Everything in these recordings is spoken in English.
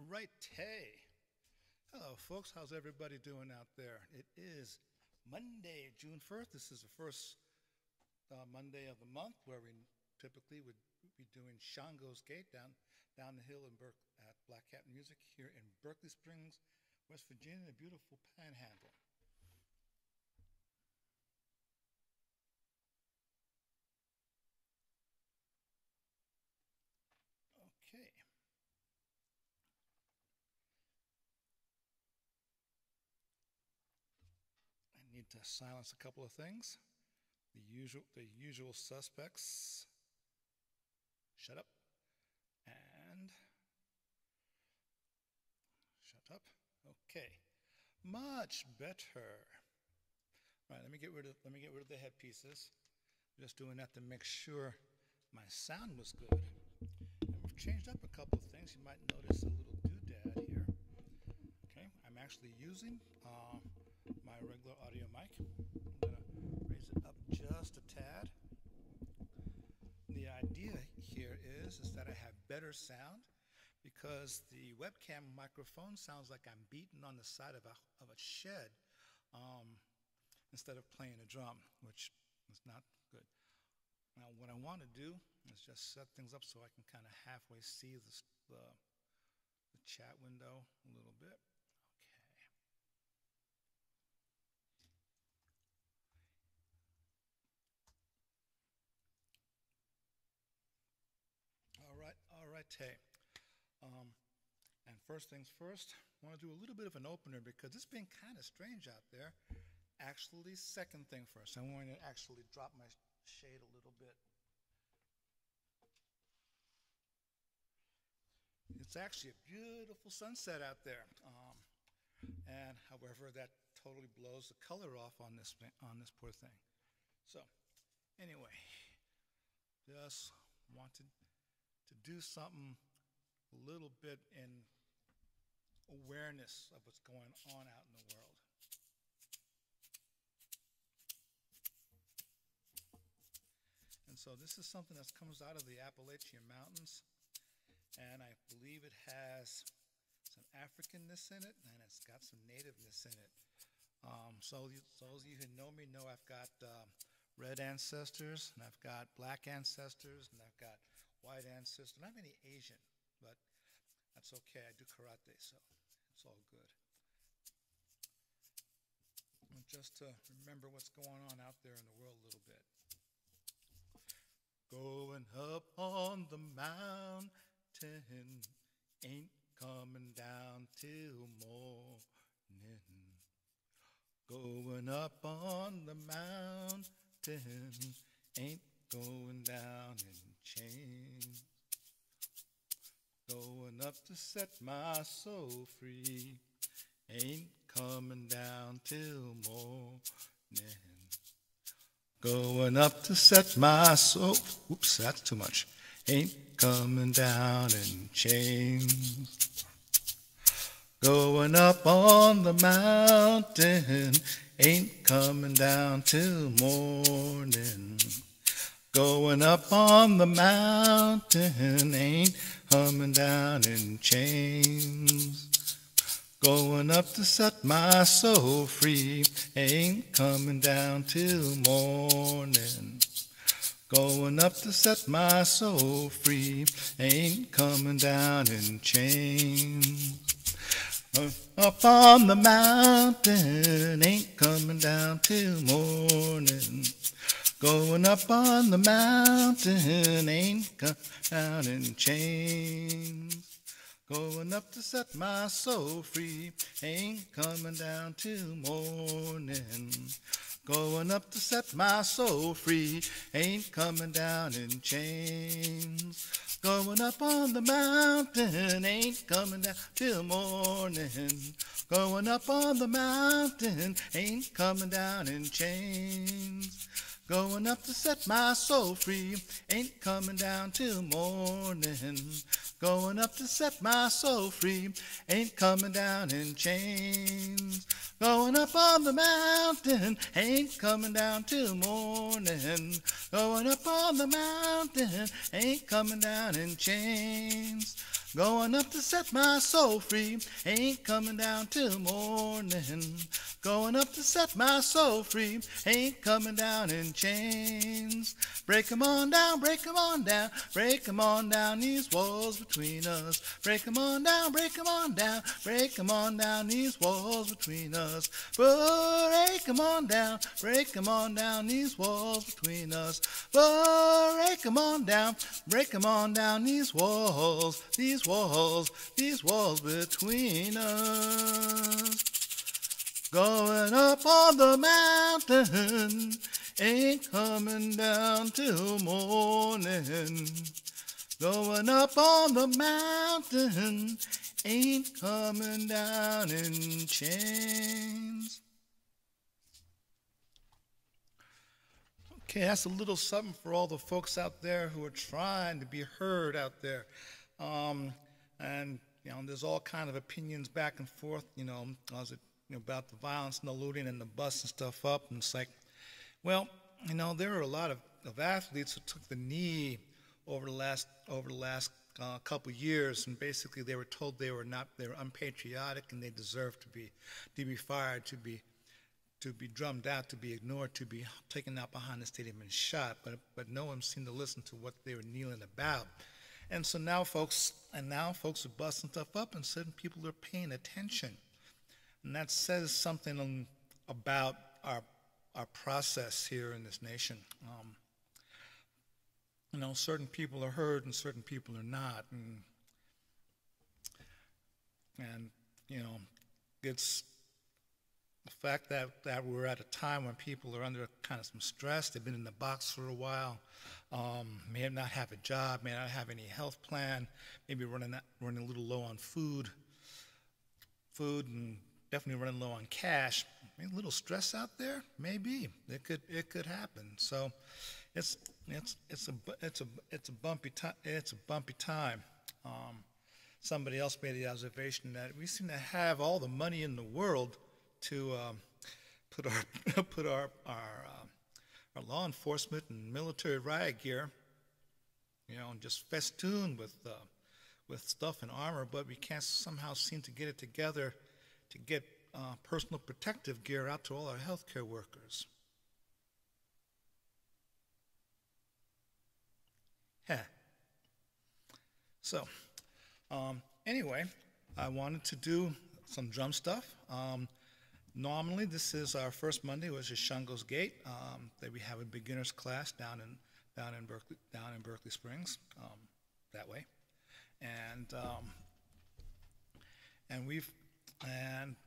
Alrighty. Hello, folks. How's everybody doing out there? It is Monday, June 1st. This is the first Monday of the month where we typically would be doing Shango's Gate down the hill in at Black Cat Music here in Berkeley Springs, West Virginia, the beautiful Panhandle. Okay. I need to silence a couple of things. The usual suspects. Shut up. And shut up. Okay. Much better. All right, let me get rid of the headpieces. Just doing that to make sure my sound was good. And we've changed up a couple of things. You might notice a little doodad here. Okay, I'm actually using my regular audio mic. I'm gonna raise it up just a tad. The idea here is that I have better sound because the webcam microphone sounds like I'm beating on the side of a shed instead of playing a drum, which is not good. Now, what I want to do is just set things up so I can kind of halfway see the chat window a little bit. Okay. All right, hey. And first things first, I want to do a little bit of an opener because it's been kind of strange out there. Actually, second thing first, I'm going to actually drop my shade a little bit. It's actually a beautiful sunset out there, and however, that totally blows the color off on this poor thing. So, anyway, just wanted to do something a little bit in awareness of what's going on out in the world. And so this is something that comes out of the Appalachian Mountains, and I believe it has some Africanness in it, and it's got some nativeness in it. So those of you who know me know I've got red ancestors, and I've got black ancestors, and I've got white ancestors. Not many Asian, but that's okay. I do karate, so it's all good. And just to remember what's going on out there in the world a little bit. Going up on the mountain, ain't coming down till morning. Going up on the mountain, ain't going down in chains. Going up to set my soul free, ain't coming down till morning. Going up to set my soul, oops, that's too much. Ain't coming down in chains. Going up on the mountain, ain't coming down till morning. Going up on the mountain, ain't coming down in chains. Going up to set my soul free, ain't coming down till morning. Going up to set my soul free, ain't coming down in chains. Up on the mountain, ain't coming down till morning. Going up on the mountain, ain't coming down in chains. Going up to set my soul free, ain't coming down till morning. Going up to set my soul free, ain't coming down in chains. Going up on the mountain, ain't coming down till morning. Going up on the mountain, ain't coming down in chains. Going up to set my soul free, ain't coming down till morning. Going up to set my soul free, ain't coming down in chains. Going up on the mountain, ain't coming down till morning. Going up on the mountain, ain't coming down in chains. Going up to set my soul free, ain't coming down till morning. Going up to set my soul free, ain't coming down in chains. Break 'em on down, break 'em on down, break 'em on down these walls between us. Break 'em on down, break 'em on down, break 'em on down these walls between us. Break 'em on down, break 'em on down these walls between us. Break 'em on down, break 'em on down these walls, these walls, these walls between us. Going up on the mountain, ain't coming down till morning. Going up on the mountain, ain't coming down in chains. Okay, that's a little something for all the folks out there who are trying to be heard out there. And you know, there's all kind of opinions back and forth, you know, about the violence and the looting and the busting stuff up, and it's like, well, you know, there are a lot of athletes who took the knee over the last couple years, and basically they were told they were unpatriotic and they deserved to be fired, to be drummed out, to be ignored, to be taken out behind the stadium and shot, but no one seemed to listen to what they were kneeling about. And so now folks are busting stuff up, and certain people are paying attention. And that says something about our process here in this nation. You know, certain people are heard and certain people are not. And you know, it's the fact that we're at a time when people are under kind of some stress. They've been in the box for a while. May not have a job, may not have any health plan, maybe running a little low on food, and definitely running low on cash. I mean, a little stress out there, maybe it could happen. So, it's a bumpy time. Somebody else made the observation that we seem to have all the money in the world to put our law enforcement and military riot gear, you know, and just festooned with stuff and armor, but we can't somehow seem to get it together to get personal protective gear out to all our healthcare workers. Yeah. So, anyway, I wanted to do some drum stuff. Normally, this is our first Monday, which is Shango's Gate. That we have a beginners class down in Berkeley Springs, that way, and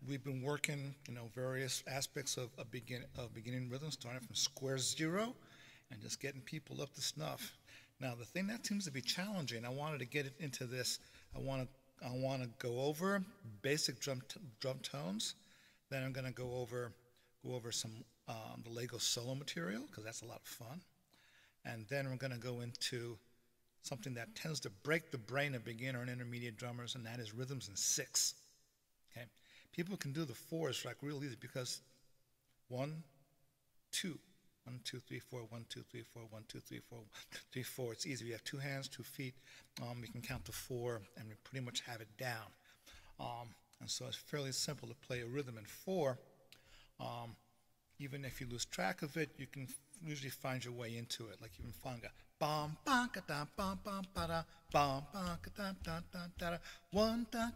we've been working, you know, various aspects of beginning rhythm, starting from square zero, and just getting people up to snuff. Now, the thing that seems to be challenging, I wanted to get into this. I want to go over basic drum tones. Then I'm going to go over some the Lego solo material, because that's a lot of fun. And then we're going to go into something that tends to break the brain of beginner and intermediate drummers, and that is rhythms in six. Okay, people can do the fours like real easy, because 1, 2, 1, 2, 3, 4, 1, 2, 3, 4, 1, 2, 3, 4, 1, 2, 3, 4. It's easy. We have two hands, 2 feet. We can count to four, and we pretty much have it down. And so it's fairly simple to play a rhythm in four. Even if you lose track of it, you can usually find your way into it. Like you can find a bam bam ka da bam bam ba da bam bam ka da da da da da 1, 2,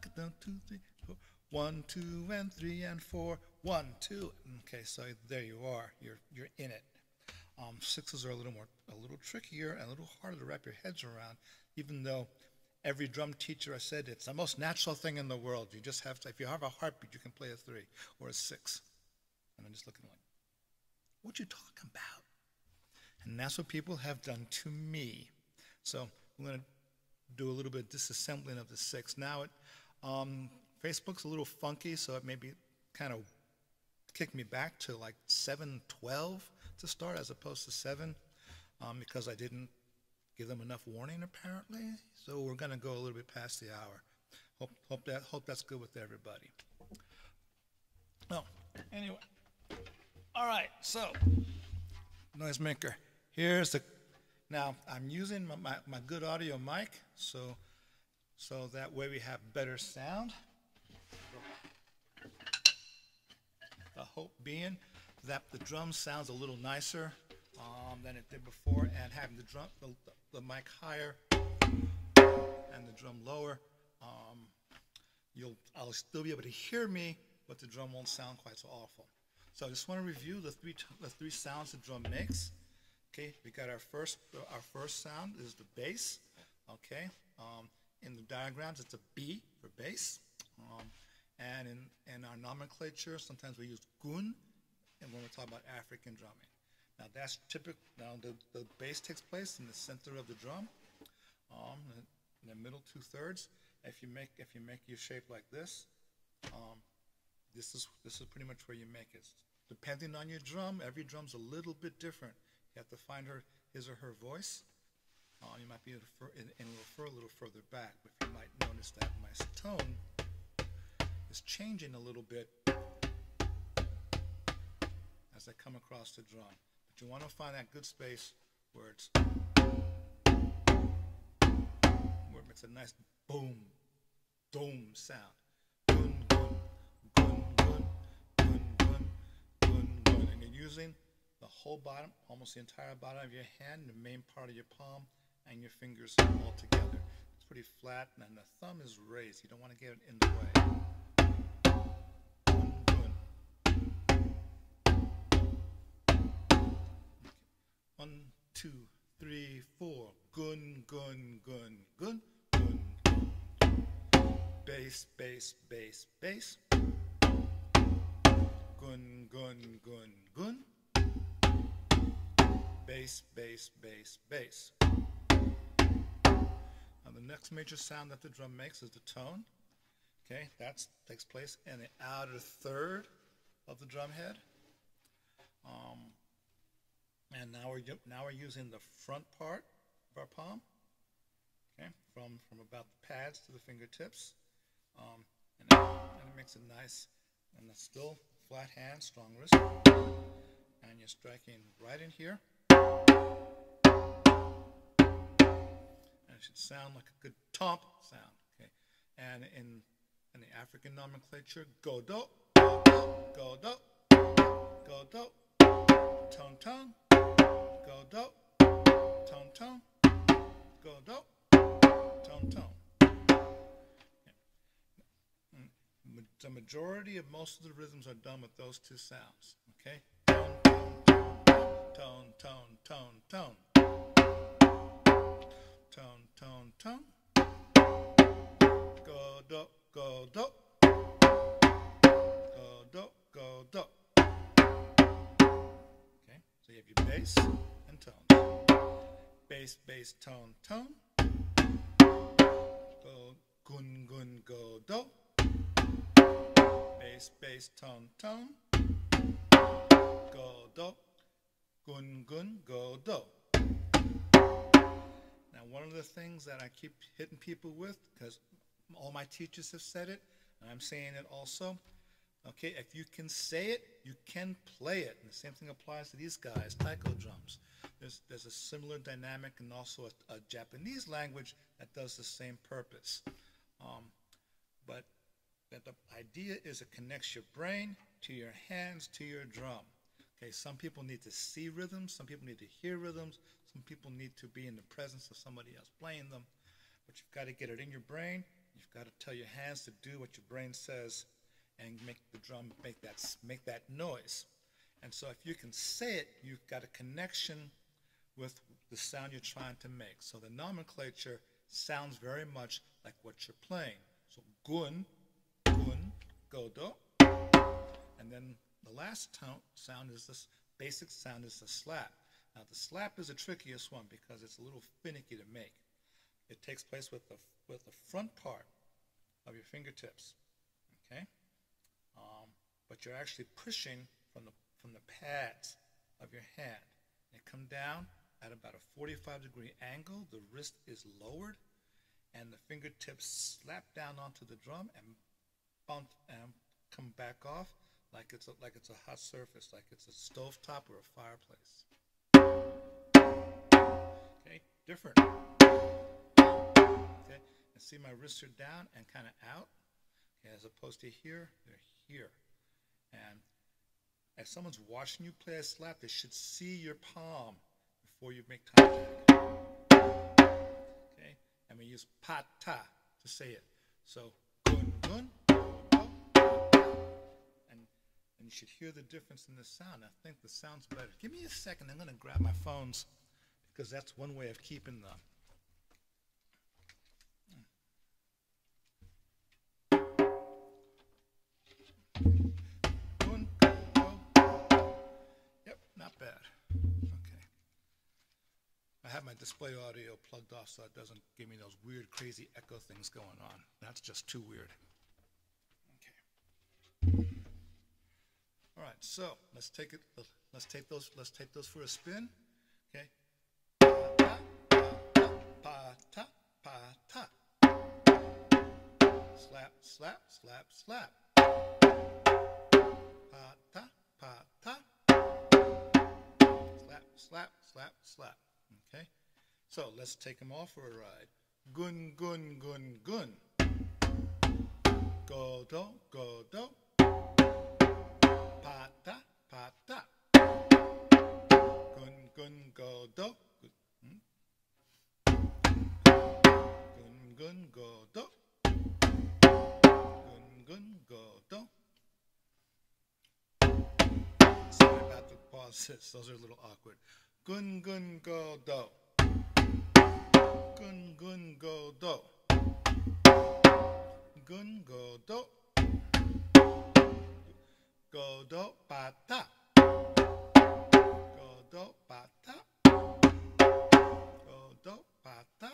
3, 4 1, 2, and 3, and 4 1, 2. Okay, so there you are. You're in it. Sixes are a little trickier and a little harder to wrap your heads around, even though every drum teacher I said it's the most natural thing in the world. You just have to, if you have a heartbeat, you can play a 3 or a 6. And I'm just looking like, what you talking about? And that's what people have done to me. So I'm going to do a little bit of disassembling of the 6. Now Facebook's a little funky, so it maybe kind of kicked me back to like 7:12 to start as opposed to 7, because I didn't give them enough warning, apparently. So we're going to go a little bit past the hour. Hope that's good with everybody. Oh, anyway. All right. So, noisemaker. Now I'm using my good audio mic. So so that way we have better sound. The hope being that the drum sounds a little nicer than it did before, and having the drum, the mic higher and the drum lower, I'll still be able to hear me, but the drum won't sound quite so awful. So I just want to review the three sounds the drum makes. Okay, we got our first sound is the bass. Okay, in the diagrams it's a B for bass, and in our nomenclature sometimes we use gun, and when we talk about African drumming. Now that's typical. Now the bass takes place in the center of the drum, in the middle 2/3. If you make your shape like this, this is pretty much where you make it. Depending on your drum, every drum's a little bit different. You have to find his or her voice. You might be a little further back, but you might notice that my tone is changing a little bit as I come across the drum. But you want to find that good space where it makes a nice boom, doom sound. Gun, gun, gun, gun, gun, gun, gun, gun. And you're using the whole bottom, almost the entire bottom of your hand, the main part of your palm, and your fingers all together. It's pretty flat, and the thumb is raised. You don't want to get it in the way. One, two, three, four. Gun, gun, gun, gun, gun, gun. Bass, bass, bass, bass. Gun, gun, gun, gun. Bass, bass, bass, bass. Now the next major sound that the drum makes is the tone. Okay, that takes place in the outer third of the drum head. And now we're using the front part of our palm, okay, from about the pads to the fingertips, and it makes it nice, and it's still flat hand, strong wrist, and you're striking right in here, and it should sound like a good tomp sound, okay, and in the African nomenclature, godo, godo, godo, godo, tone, tone. Go do, tone tone, go do, tone tone. Okay. The majority of most of the rhythms are done with those two sounds. Okay, tone tone tone tone tone tone tone go do go do go do go do. Okay, so you have your bass. Tone. Bass, bass, tone, tone. Go, gun, gun, go, do. Bass, bass, tone, tone. Go, do. Gun, gun, go, do. Now, one of the things that I keep hitting people with, because all my teachers have said it, and I'm saying it also. Okay, if you can say it, you can play it. And the same thing applies to these guys, taiko drums. There's a similar dynamic, and also a Japanese language that does the same purpose. But the idea is it connects your brain to your hands to your drum. Okay, some people need to see rhythms, some people need to hear rhythms, some people need to be in the presence of somebody else playing them. But you've got to get it in your brain. You've got to tell your hands to do what your brain says, and make the drum make that noise. And so if you can say it, you've got a connection with the sound you're trying to make. So the nomenclature sounds very much like what you're playing. So gun, gun, godo. And then the last tone sound is this basic sound is the slap. Now the slap is the trickiest one because it's a little finicky to make. It takes place with the front part of your fingertips. Okay? But you're actually pushing from the pads of your hand. And come down at about a 45-degree angle. The wrist is lowered, and the fingertips slap down onto the drum and bump and come back off like it's a hot surface, like it's a stovetop or a fireplace. Okay, different. Okay, and see my wrists are down and kind of out, okay, as opposed to here, they're here. And as someone's watching you play a slap, they should see your palm before you make contact. Okay, and we use pata to say it. So gun, gun, and you should hear the difference in the sound. I think the sound's better. Give me a second. I'm going to grab my phones because that's one way of keeping them. Not bad. Okay. I have my display audio plugged off so it doesn't give me those weird, crazy echo things going on. That's just too weird. Okay. All right. So let's take it. Let's take those for a spin. Okay. Pa ta pa ta pa ta. Slap slap slap slap. Pa ta pa ta. Slap, slap, slap. Okay, so let's take them all for a ride. Gun, gun, gun, gun. Go do, go do. Pa ta, pa ta. Gun, gun, go do. Gun, gun, go do. Gun, gun, go do. Sorry about the pauses, those are a little awkward. Gun gun go do. Gun gun go do. Gun go do. Go do pa ta. Go do pa ta. Go do pa ta.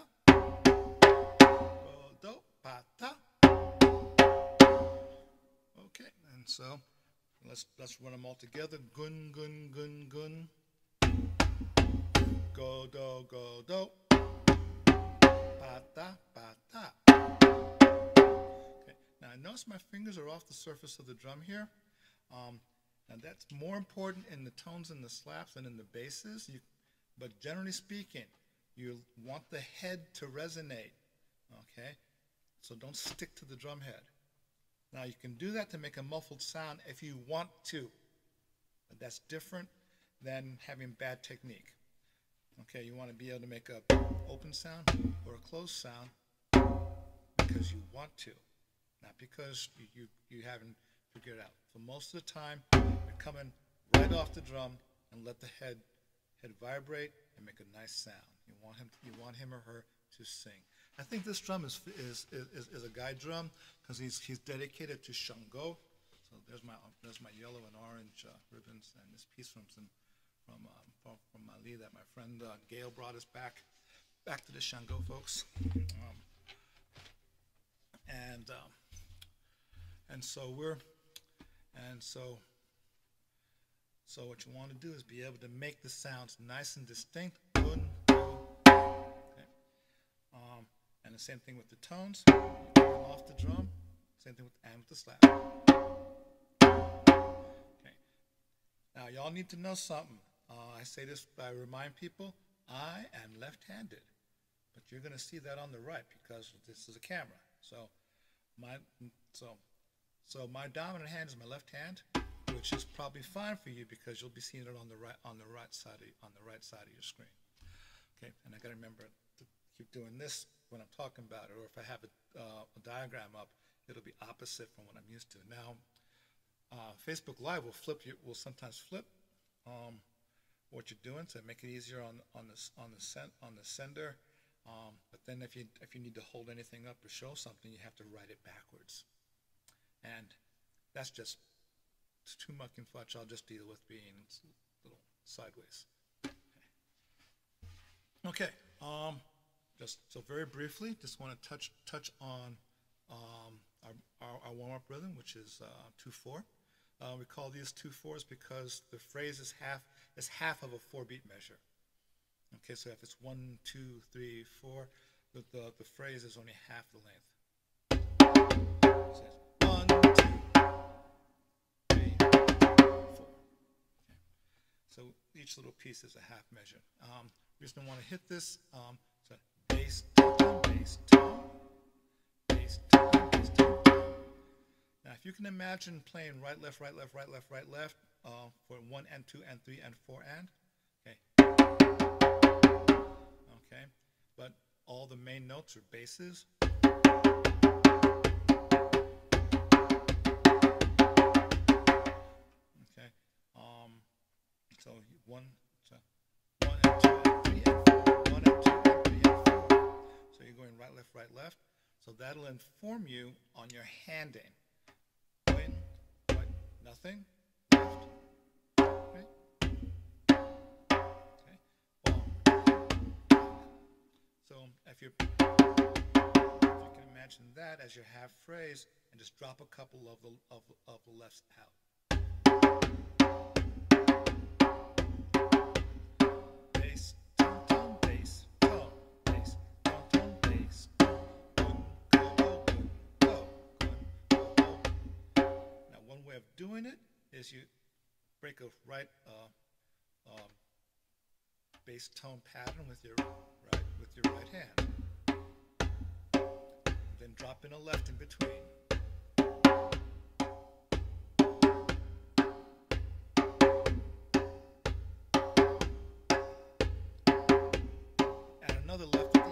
Go do pa ta. Okay, and so let's run them all together. Gun, gun, gun, gun. Go, do, go, do. Pa, ta, pa, ta. Okay. Now, I notice my fingers are off the surface of the drum here. Now, that's more important in the tones and the slaps than in the basses. But generally speaking, you want the head to resonate. Okay? So don't stick to the drum head. Now, you can do that to make a muffled sound if you want to, but that's different than having bad technique. Okay, you want to be able to make an open sound or a closed sound because you want to, not because you haven't figured it out. So most of the time, you're coming right off the drum and let the head vibrate and make a nice sound. You want him or her to sing. I think this drum is a guide drum because he's dedicated to Shango. So there's my yellow and orange ribbons, and this piece from Mali that my friend Gail brought us back to the Shango folks. So what you want to do is be able to make the sounds nice and distinct. And the same thing with the tones, off the drum, same thing with the slap. Okay. Now y'all need to know something. I say this, I remind people, I am left-handed, but you're going to see that on the right because this is a camera. So my dominant hand is my left hand, which is probably fine for you because you'll be seeing it on the right side of your screen. Okay, and I got to remember to keep doing this when I'm talking about it, or if I have a diagram up, it'll be opposite from what I'm used to. Now, Facebook Live will sometimes flip what you're doing to make it easier on the sender. But then if you need to hold anything up or show something, you have to write it backwards, and that's just too much and fudge. I'll just deal with being a little sideways. Okay. Just so very briefly, just want to touch on our warm-up rhythm, which is 2/4. We call these 2/4s because the phrase is half of a 4-beat measure. Okay, so if it's 1, 2, 3, 4, the phrase is only half the length. So it's 1, 2, 3, 4. Okay. So each little piece is a half measure. Reason I want to hit this. Bass, bass, Now, if you can imagine playing right, left, right, left, right, left, right, left for one and two and three and four and, okay. Okay, but all the main notes are basses. Okay, so one, so one and two and three and four, one and two and three and four. So you're going right, left, right, left. So that'll inform you on your handing. Win, right, nothing, left, right. Okay. Well, so if you can imagine that as your half phrase, and just drop a couple of the lefts out. Bass, tone, tone, bass, tone, bass, tone, tone, bass. One way of doing it is you break a right bass tone pattern with your right hand. Then drop in a left in between. Add another left at the end.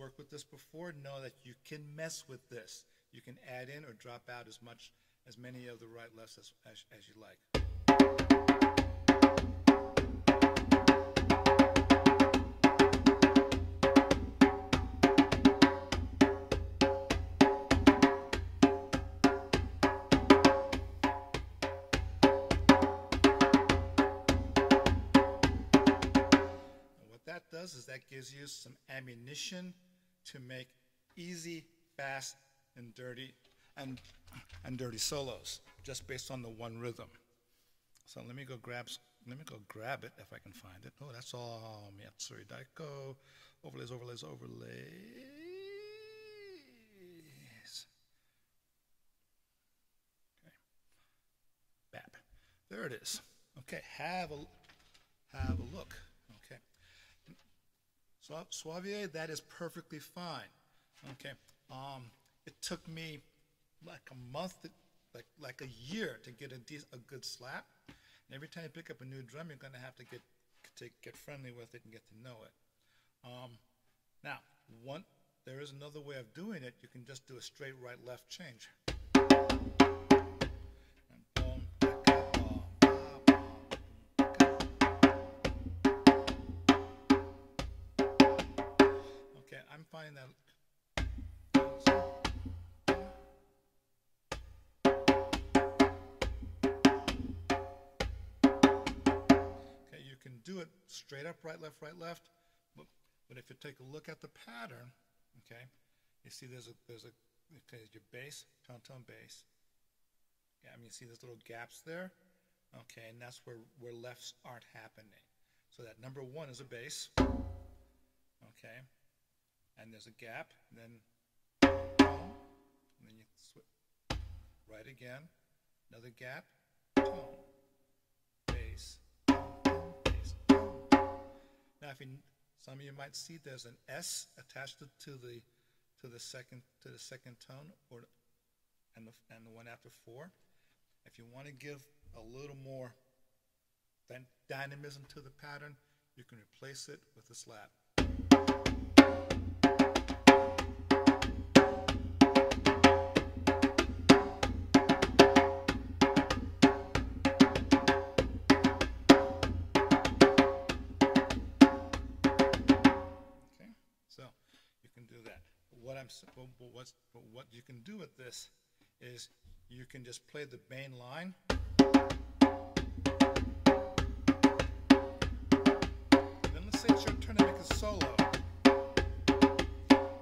Work with this before, know that you can mess with this. You can add in or drop out as much as many of the right lefts as you like. Is that gives you some ammunition to make easy, fast, and dirty and dirty solos just based on the one rhythm. So let me go grab it if I can find it. Oh, that's all Matsuri Daiko. Overlays, overlays, overlays. Okay. Bap. There it is. Okay, have a look. Suavier, that is perfectly fine. Okay, it took me like a month, like a year to get a good slap. And every time you pick up a new drum, you're gonna have to get friendly with it and get to know it. Now, there is another way of doing it. You can just do a straight right left change. I'm finding that. Okay, you can do it straight up, right, left, but if you take a look at the pattern, okay, you see okay, your bass, tone, bass. Yeah, I mean, you see those little gaps there? Okay, and that's where lefts aren't happening. So that number one is a bass, okay. And there's a gap, and then tone, and then you switch right again, another gap, tone, bass, tone, bass, tone. Now, some of you might see there's an S attached to the second tone, and the one after four. If you want to give a little more dynamism to the pattern, you can replace it with a slap. What you can do with this is you can just play the main line, and then let's say it's your turn to make a solo.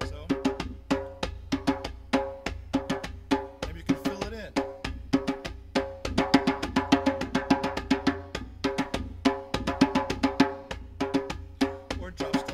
So maybe you can fill it in, or drop.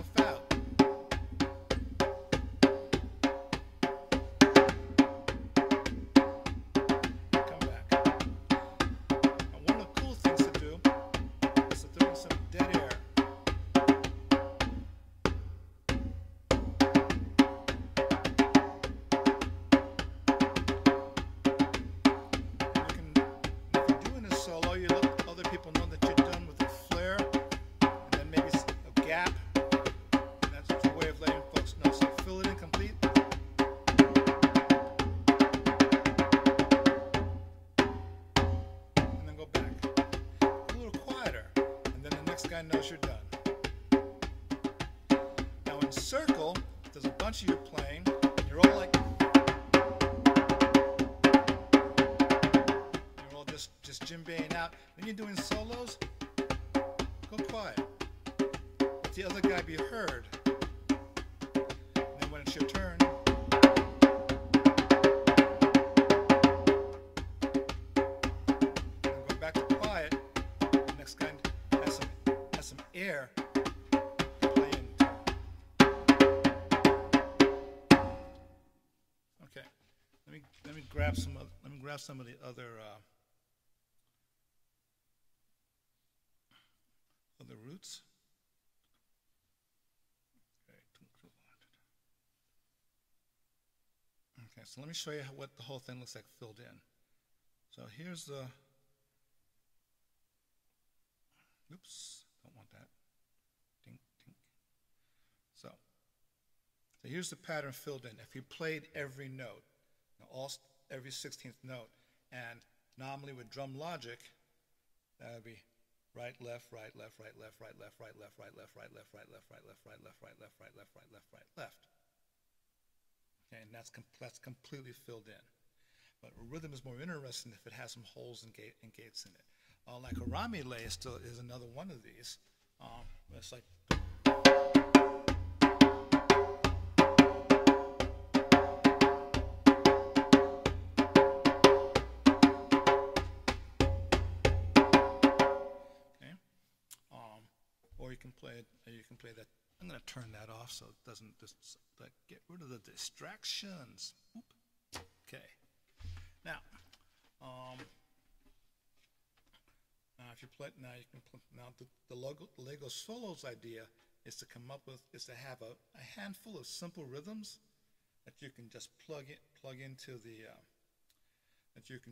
circle, there's a bunch of you playing, and you're all just djembeing out. When you're doing solos, go quiet. Let the other guy be heard. And then when it's your turn, go back to quiet. The next guy has some air. Grab some of the other other roots. Okay, so let me show you what the whole thing looks like filled in. So here's the. Oops, don't want that. Dink, dink. So here's the pattern filled in. If you played every note, now every 16th note, and normally with drum logic, that would be right, left, right, left, right, left, right, left, right, left, right, left, right, left, right, left, right, left, right, left, right, left, right, left, right, left, right, left. Okay, and that's completely filled in. But rhythm is more interesting if it has some holes and gates in it. Like Haramile is another one of these. It's like. Play that. I'm going to turn that off so it doesn't get rid of the distractions. Oop. Okay. Now, if you play now, you can play, now the Lego solos idea is to come up with is to have a handful of simple rhythms that you can just plug in and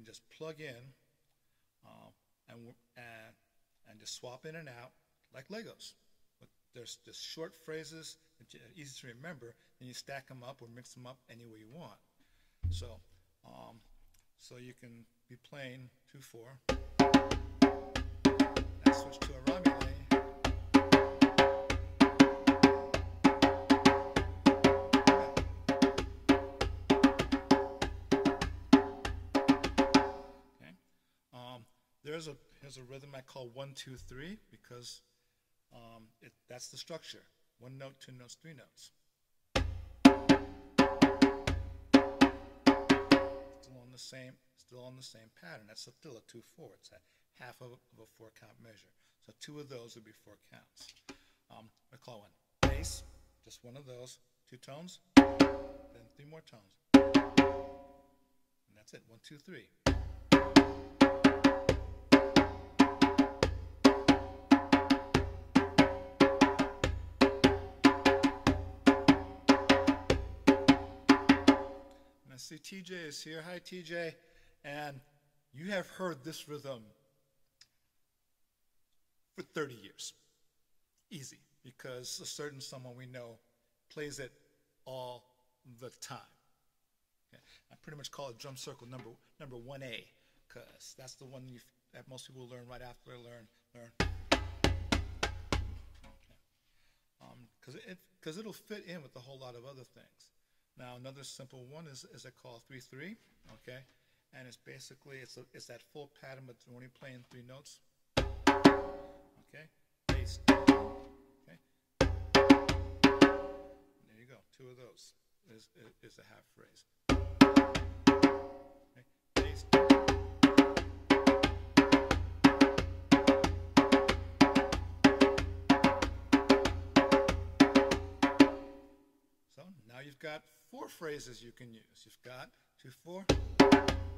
just swap in and out like Legos. There's just short phrases that are easy to remember, and you stack them up or mix them up any way you want. So, so you can be playing 2/4. Now switch to a Haramile. Okay. Here's a rhythm I call 1, 2, 3 because. That's the structure. 1 note, 2 notes, 3 notes. Still on the same pattern. That's still a 2/4. It's a half of a 4-count measure. So 2 of those would be 4 counts. I call one bass, just one of those, 2 tones, then 3 more tones, and that's it. 1, 2, 3. See, TJ is here. Hi, TJ. And you have heard this rhythm for 30 years. Easy, because a certain someone we know plays it all the time. Okay. I pretty much call it drum circle number 1A, because that's the one that most people learn right after they learn. Because okay. It'll fit in with a whole lot of other things. Now another simple one is I call 3/3, okay, and it's basically it's that full pattern, but when you're playing 3 notes, okay, bass, okay. There you go. 2 of those is a half phrase. Okay, bass. So now you've got 4 phrases you can use. You've got 2/4,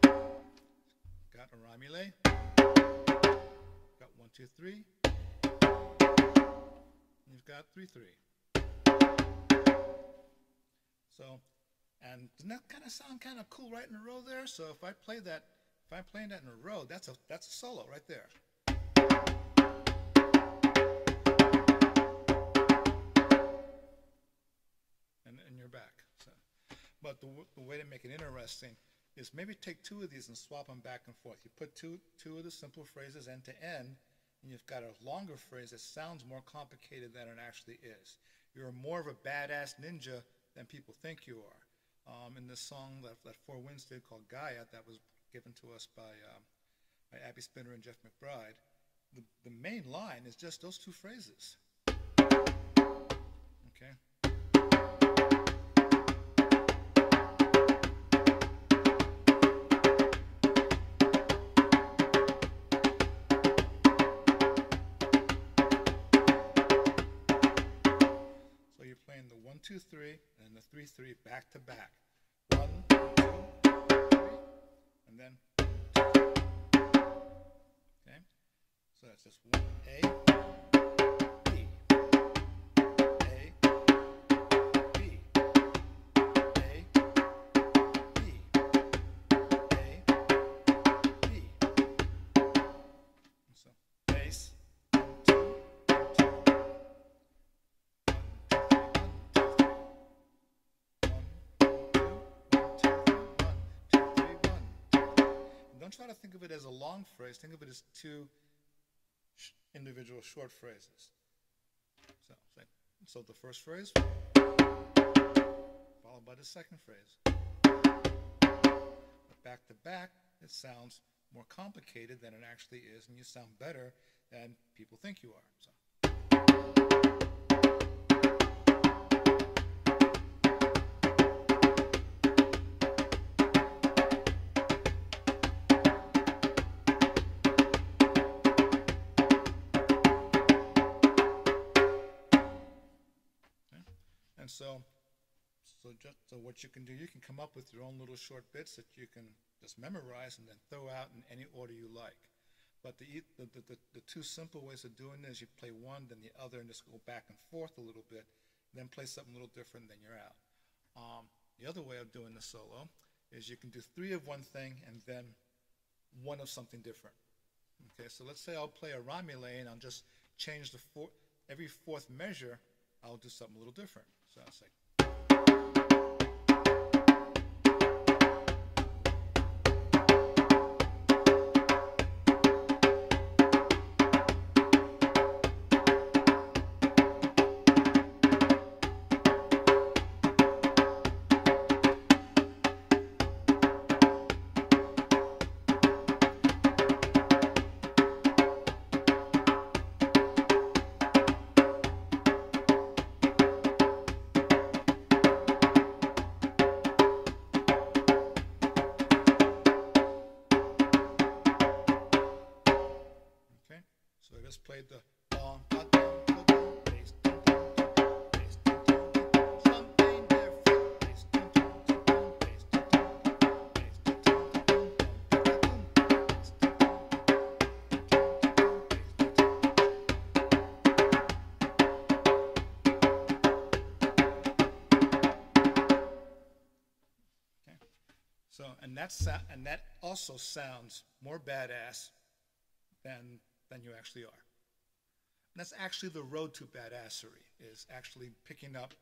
got Haramile, got 1, 2, 3, and you've got 3/3. So, and doesn't that kind of sound kind of cool right in a row there? So if I play that, if I'm playing that in a row, that's a solo right there. And you're back. But the way to make it interesting is maybe take 2 of these and swap them back and forth. You put two of the simple phrases end to end, and you've got a longer phrase that sounds more complicated than it actually is. you're more of a badass ninja than people think you are. In this song that Four Winds did called Gaia, that was given to us by Abby Spinner and Jeff McBride, the main line is just those two phrases. Okay. So you're playing the 1, 2, 3 and the 3, 3 back to back. 1, 2, 3, and then. Okay. So that's just 1, A, B. Try to think of it as a long phrase. Think of it as two individual short phrases. So the first phrase followed by the second phrase. But back to back, it sounds more complicated than it actually is, and you sound better than people think you are. So. So what you can do, you can come up with your own little short bits that you can just memorize and then throw out in any order you like. But the two simple ways of doing this, you play one, then the other, and just go back and forth a little bit, then play something a little different, then you're out. The other way of doing the solo is you can do three of one thing and then one of something different. Okay, so let's say I'll play a Ramilay and I'll just change every fourth measure, I'll do something a little different. So it's like, played the something different. Okay. So and that also sounds more badass than you actually are. And that's actually the road to badassery, is actually picking up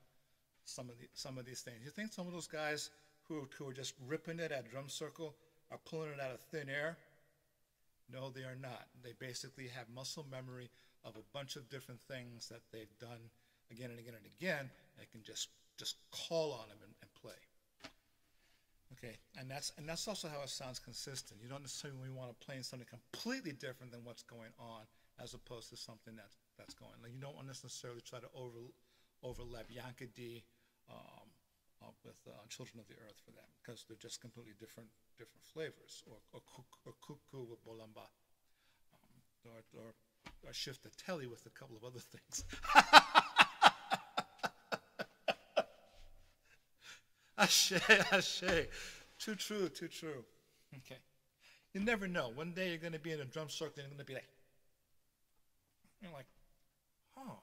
some of these things. You think some of those guys who are just ripping it at drum circle are pulling it out of thin air? No, they are not. They basically have muscle memory of a bunch of different things that they've done again and again and again. They can just call on them and play. Okay, and that's also how it sounds consistent. You don't necessarily want to play in something completely different than what's going on, as opposed to something that's going. Like, you don't want to necessarily try to overlap Yankee with Children of the Earth for that, because they're just completely different flavors, or Cuckoo with Bolamba, or Shift the Telly with a couple of other things. Ashe, Ashe, too true, too true. Okay, you never know. One day you're going to be in a drum circle and you're going to be like, you're like, oh,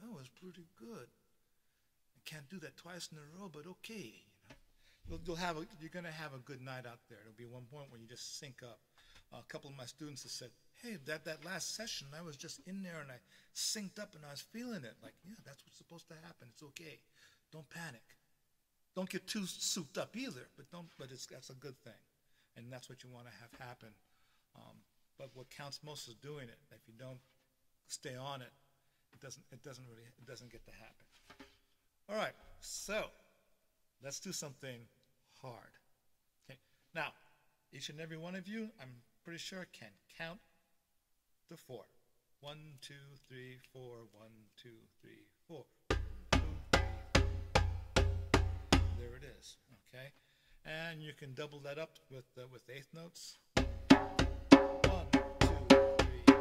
that was pretty good. I can't do that twice in a row, but okay. You know? You're gonna have a good night out there. There'll be one point where you just sync up. A couple of my students have said, "Hey, that last session, I was just in there and I synced up and I was feeling it." Like, yeah, that's what's supposed to happen. It's okay. Don't panic. Don't get too souped up either. But that's a good thing, and that's what you want to have happen. But what counts most is doing it. If you don't stay on it, it doesn't get to happen. All right, so let's do something hard. Okay, now each and every one of you, I'm pretty sure, can count to four. 1, 2, 3, 4. 1, 2, 3, 4. 1, 2, 3, 4. There it is. Okay, and you can double that up with eighth notes. 1, 2, 3, 4.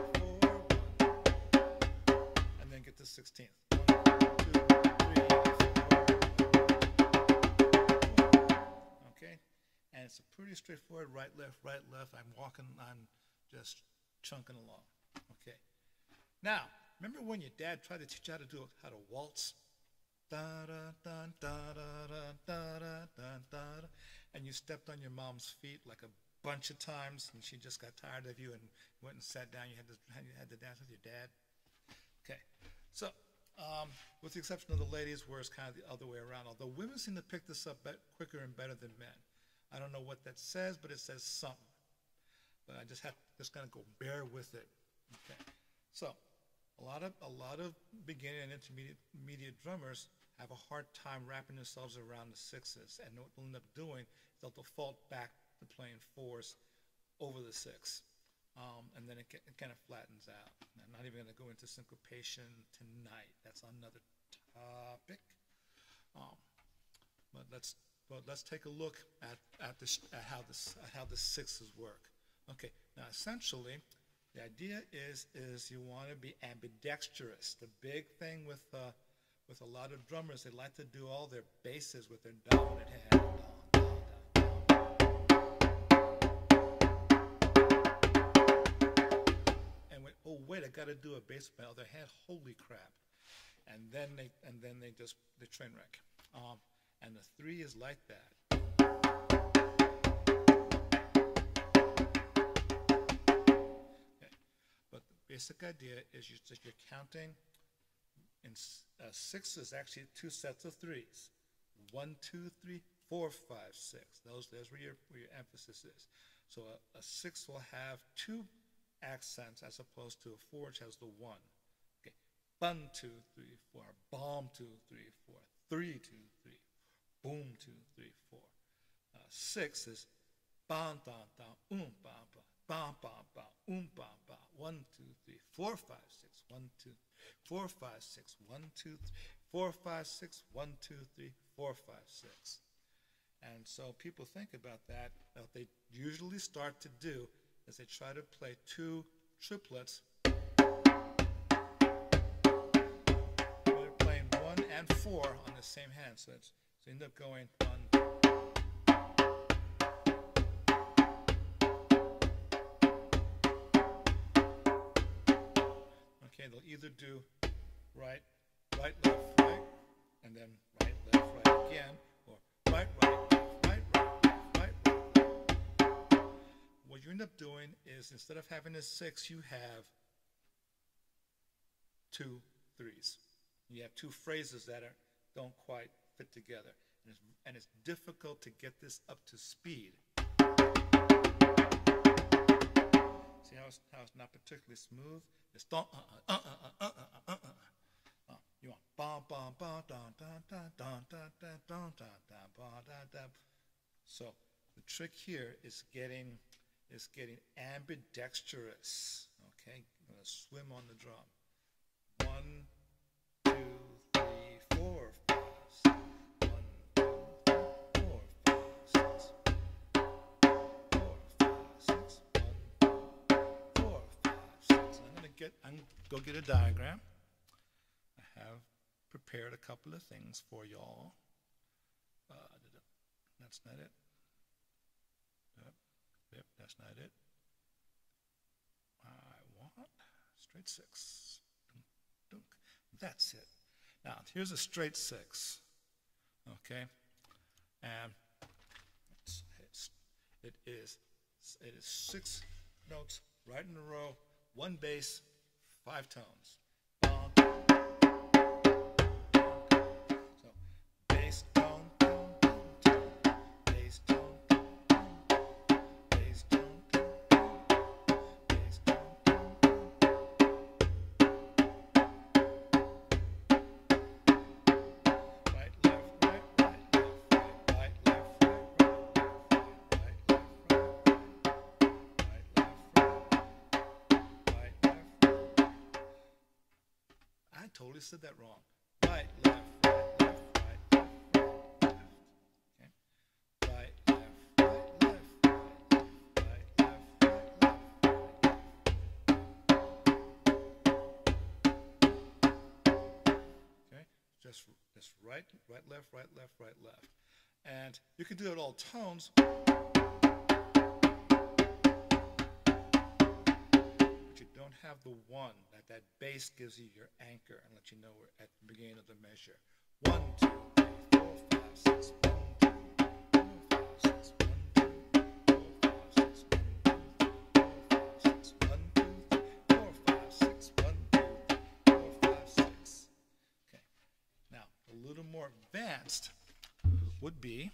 1, and then get the 16th. 1, 2, 3, 4. Okay, and it's a pretty straightforward right left. I'm walking on just chunking along. Okay. Now, remember when your dad tried to teach you how to do waltz? And you stepped on your mom's feet like a bunch of times, and she just got tired of you and went and sat down. You had to dance with your dad. Okay. So, with the exception of the ladies, where it's kind of the other way around, although women seem to pick this up quicker and better than men. I don't know what that says, but it says something. But I just kind of go bear with it. Okay. So, a lot of beginning and intermediate drummers have a hard time wrapping themselves around the sixes, and what they'll end up doing is they'll default back to playing fours over the six, and then it kind of flattens out. And I'm not even going to go into syncopation tonight. That's another topic. But let's take a look at how the sixes work. Okay. Now, essentially, the idea is you want to be ambidextrous. The big thing with a lot of drummers, they like to do all their basses with their dominant hand. And went, oh wait, I got to do a bass with my other hand. Holy crap! And then they train wreck. And the three is like that. Basic idea is you're counting in sixes, actually two sets of threes. 1, 2, 3, 4, 5, 6. There's where your emphasis is. So a six will have two accents as opposed to a four, which has the one. Okay, 1, 2, 3, 4. Bomb, 2, 3, 4. 3, 2, 3. Boom, 2, 3, 4. 6 is bam, bam, bam, bam, bam. Bam, bam, bam, bam, bam. 1, 2, 3, 4, 5, 6. 1, 2, 4, 5, 6. 1, 2, 3, 4, 5, 6. 1, 2, 3, 4, 5, 6. And so people think about that. What they usually start to do is they try to play two triplets. They're playing 1 and 4 on the same hand, so you end up going 1. They'll either do right, left, right, and then right, left, right again, or right, right, left, right, right, left, right, right. What you end up doing is instead of having a six, you have 2 3s. You have two phrases that don't quite fit together, and it's difficult to get this up to speed. See how it's not particularly smooth? It's you want bam bam bam dun dun dun dun dun dun dun dun. So the trick here is getting ambidextrous. Okay, I'm gonna swim on the drum. 1, 2, 3, 4, 5, 6. 1, 2, 3, 4, 5, 6. 4, 5, 6. I'm going to go get a diagram. I have prepared a couple of things for y'all. That's not it. Yep, that's not it. I want straight six. Dunk, dunk. That's it. Now, here's a straight six. Okay? And it is six notes right in a row, one bass, 5 tones. So bass tone, tone, bass tone, bass tone, bass tone, bass tone. totally said that wrong. Right, left, right, left, right, left, left. Okay. Right, left, right, left, right, left, right, left, right, left. Okay. Just right, right, left, right, left, right, left. And you can do that all tones. You don't have the one that bass gives you your anchor and lets you know we're at the beginning of the measure. 1, 2, 3, 4, 5, 6. 1, 2, 3, 4, 5, 6. 1, 2, 3, 4, 5, 6. 1, 2, 3, 4, 5, 6. 1, 2, 3, 4, 5, 6. Okay. Now a little more advanced would be.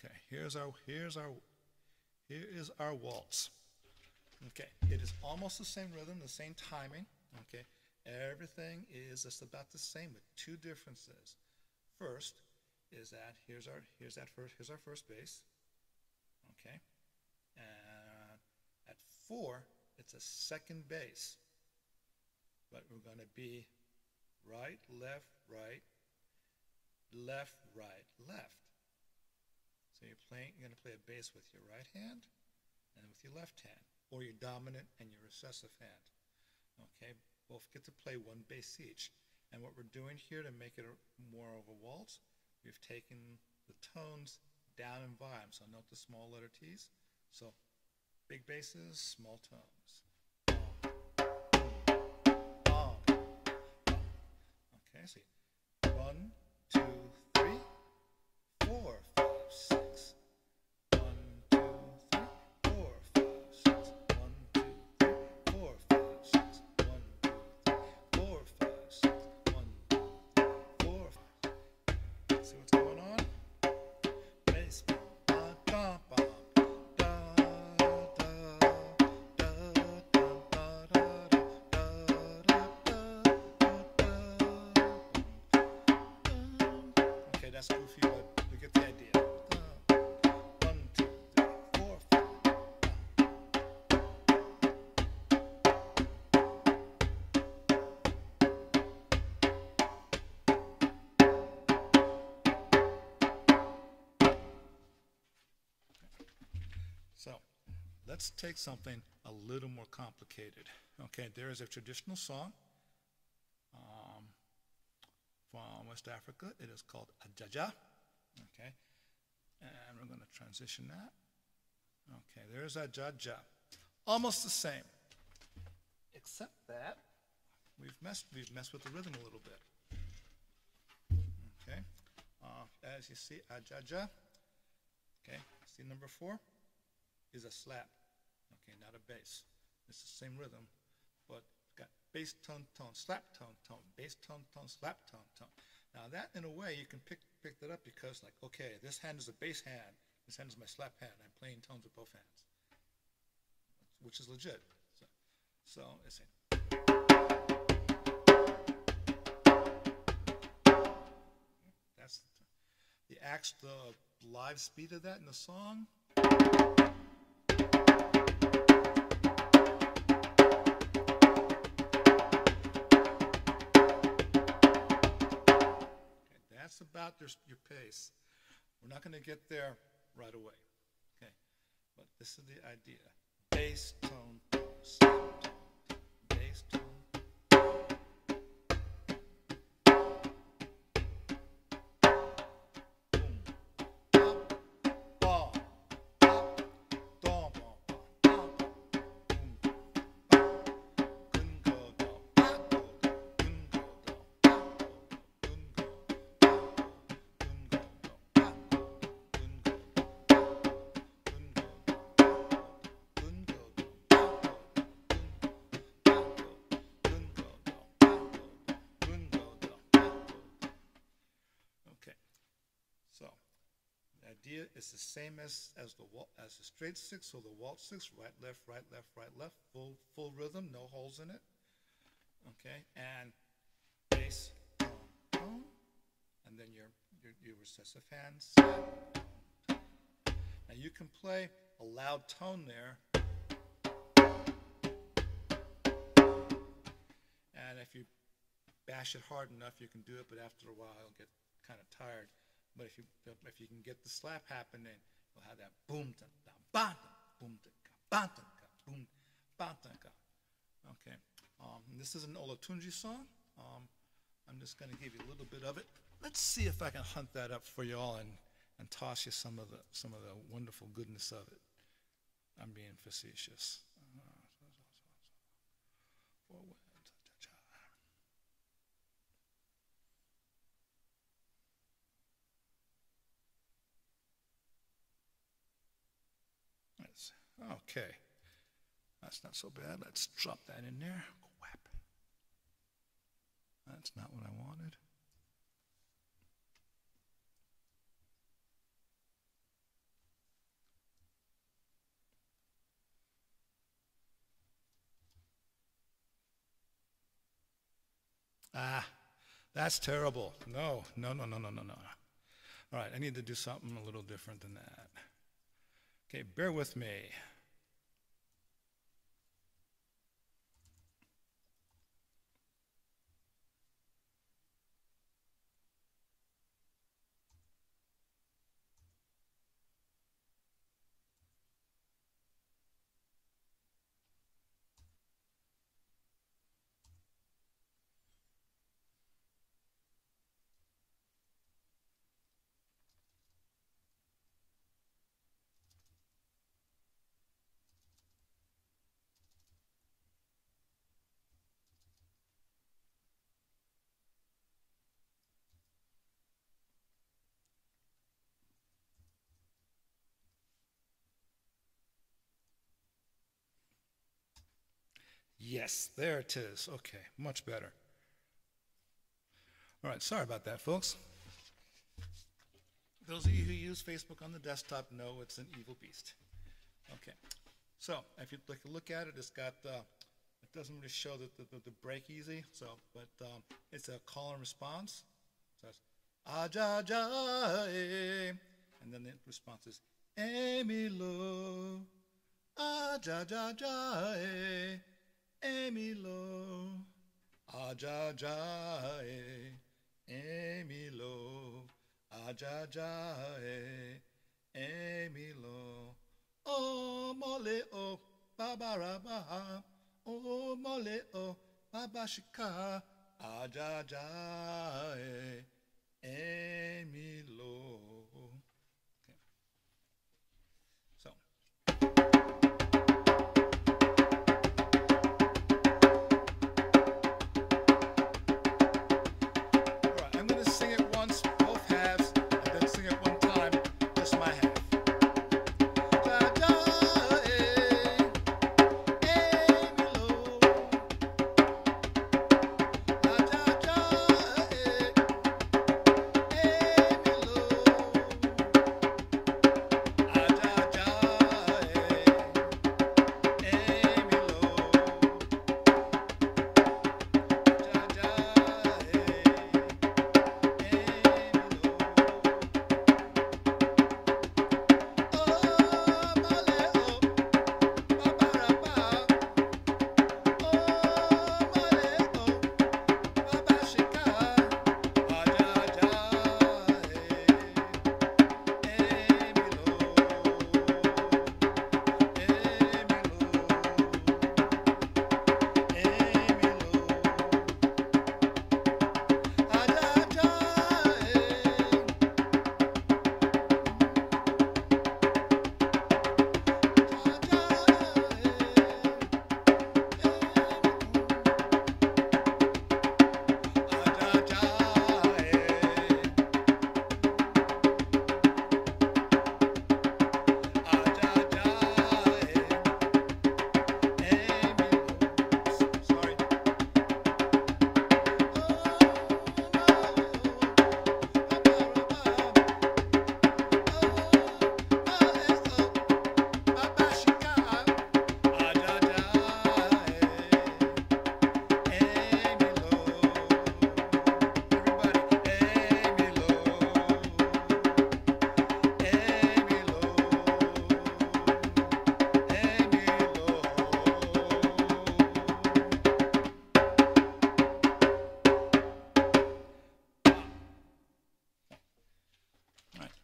Okay, here is our waltz. Okay, it is almost the same rhythm, the same timing. Okay, everything is just about the same with two differences. First is that here's our first bass. Okay, and at 4 it's a second bass, but we're going to be right, left, right, left, right, left. So you're going to play a bass with your right hand and with your left hand, or your dominant and your recessive hand. Okay, both get to play one bass each. And what we're doing here to make it more of a waltz, we've taken the tones down in volume. So note the small letter T's. So big basses, small tones. Okay, see. 1, 2, 3, 4. 6. 1, 2, 3, 4, 5, 6. 1, 2, 3, 4, 5, 6. 1, 2, 3, 4, 5, 6. 1, 2, 3, 4, 5. See what's going on? Bass. Ba, da, ba, da, da, da, da, da, da, da. Okay, that's goofy, but you get the idea. Let's take something a little more complicated. Okay, there is a traditional song from West Africa. It is called Ajaja. Okay, and we're going to transition that. Okay, there's Ajaja. Almost the same, except that we've messed with the rhythm a little bit. Okay, as you see, Ajaja. Okay, see number 4 is a slap. Okay, not a bass. It's the same rhythm, but got bass tone tone, slap tone tone, bass tone tone, slap tone tone. Now that, in a way, you can pick that up because, like, okay, this hand is a bass hand, this hand is my slap hand. I'm playing tones with both hands, which is legit. So it's it. That's the axe, the live speed of that in the song. That's about your pace. We're not going to get there right away, okay? But this is the idea: bass tone, slap tone, bass tone. Idea is the same as the straight 6 or the waltz 6, right, left, right, left, right, left, full rhythm, no holes in it. okay, and bass, boom, and then your recessive hand, set. Now you can play a loud tone there, and if you bash it hard enough, you can do it, but after a while it'll get kind of tired. But if you can get the slap happening, you'll have that boom ta da ba boom ta ba boom ba. Okay, this is an Olatunji song. I'm just going to give you a little bit of it. Let's see if I can hunt that up for y'all and toss you some of the wonderful goodness of it. I'm being facetious. Okay, that's not so bad. Let's drop that in there. Whap. That's not what I wanted. Ah, that's terrible. No, no, no, no, no, no, no. All right, I need to do something a little different than that. Okay, bear with me. Yes, there it is. Okay, much better. All right, sorry about that, folks. Those of you who use Facebook on the desktop know it's an evil beast. Okay, so if you'd like to look at it, it's got, it doesn't really show the break easy, so, but it's a call and response. So it's Ajaja, and then the response is Emilo, Ajaja. Emilo, Ajajae, Emilo, Ajajae, Emilo, O mole o babaraba, O mole o babashika, Ajajae, Emilo.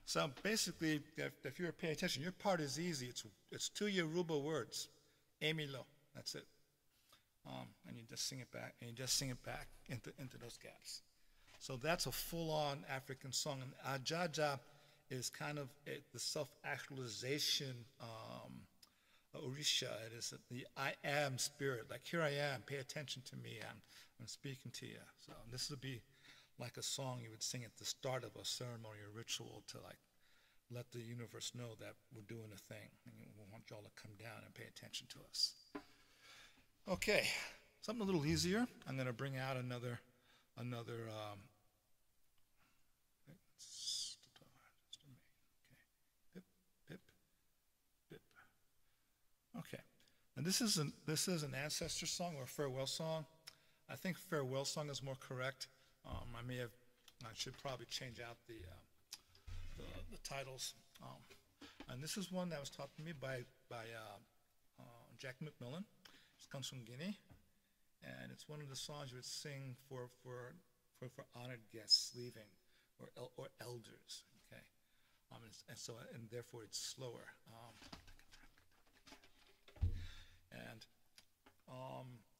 So basically, if you're paying attention, your part is easy. It's two Yoruba words, Emilo. That's it. And you just sing it back, into those gaps. So that's a full-on African song. And Ajaja is kind of the self-actualization Orisha. It is the I am spirit. Like, here I am, pay attention to me, I'm speaking to you. So this would be like a song you would sing at the start of a ceremony or ritual to, like, let the universe know that we're doing a thing and we want y'all to come down and pay attention to us. Okay, something a little easier. I'm going to bring out another. Okay, and this is an ancestor song or a farewell song. I think farewell song is more correct. I should probably change out the titles. And this is one that was taught to me by Jack McMillan. It comes from Guinea, and it's one of the songs you would sing for honored guests leaving, or elders. Okay, and therefore it's slower.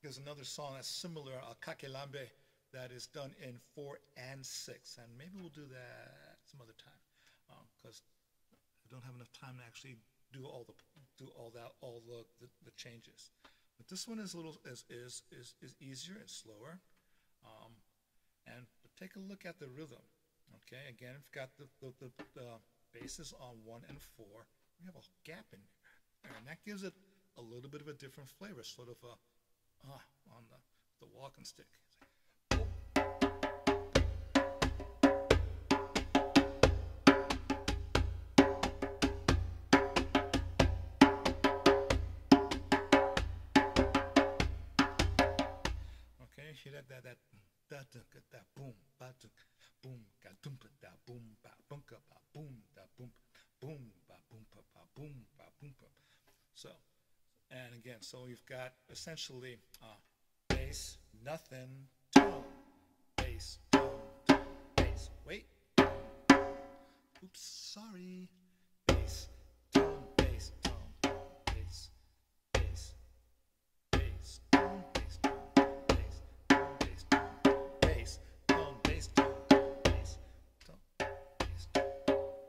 There's another song that's similar, Kake Lambe, that is done in 4 and 6, and maybe we'll do that some other time, because I don't have enough time to actually do all the changes. But this one is a little is easier and slower, but take a look at the rhythm. Okay, again, we've got the basses on 1 and 4. We have a gap in there, and that gives it a little bit of a different flavor, sort of a on the walking stick. Okay, you hear that boom, boom, da boom, ba bunka, ba boom, da boom, boom, ba boom, ba boom, ba boom. So. And again, so you've got essentially bass, nothing, tone, bass, tone, tone, bass, wait, oops, sorry, bass, tone, bass, tone, tone, bass, bass, bass, tone, bass, tone, bass, tone, bass, tone, bass, tone, bass, tone, bass, tone, bass, tone,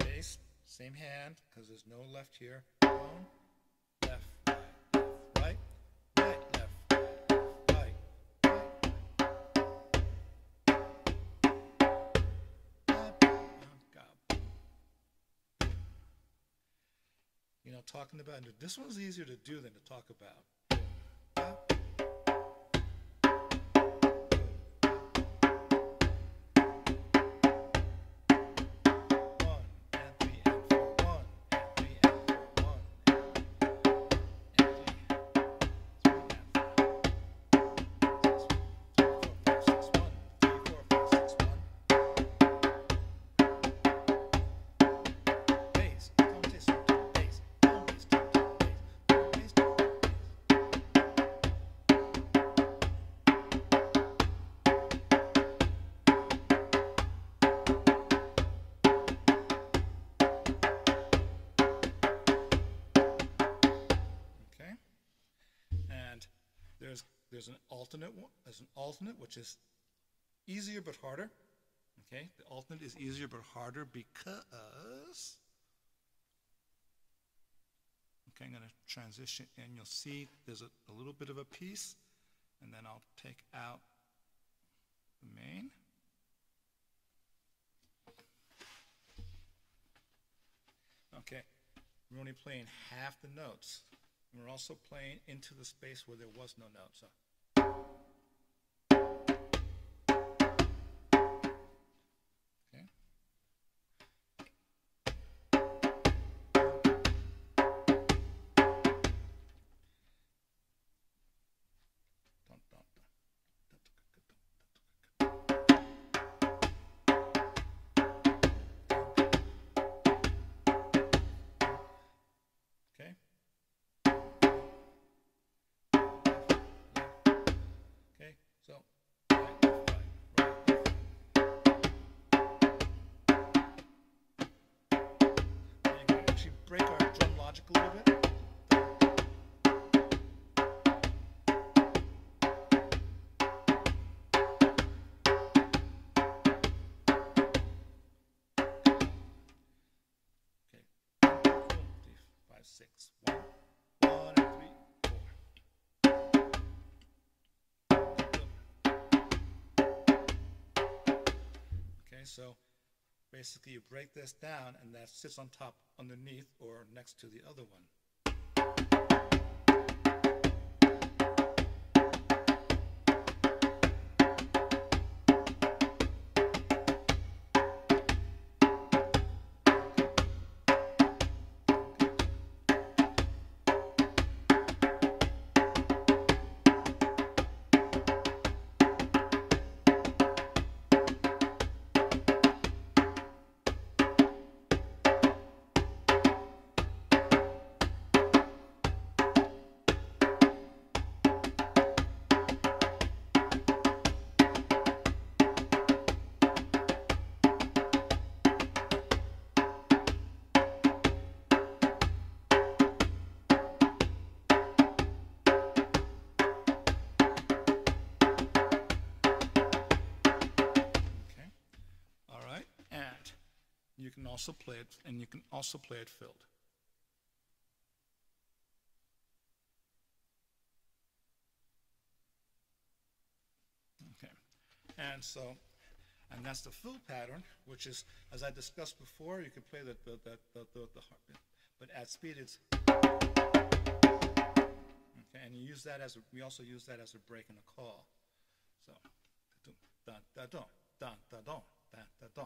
bass, same hand, because there's no left here, tone, left. You know, talking about, and this one's easier to do than to talk about. There's an alternate, which is easier but harder. Okay, the alternate is easier but harder because, okay, I'm going to transition, and you'll see there's a little bit of a piece, and then I'll take out the main. Okay, we're only playing half the notes. And we're also playing into the space where there was no note. So. break our drum logic a little bit. So basically you break this down and that sits on top underneath or next to the other one. You can also play it, and you can also play it filled. Okay, and so, and that's the fill pattern, which is, as I discussed before, you can play the harp, but at speed it's. Okay, and you use that as a, we also use that as a break in a call. So, dun da dun, dun da dun, dun da dun.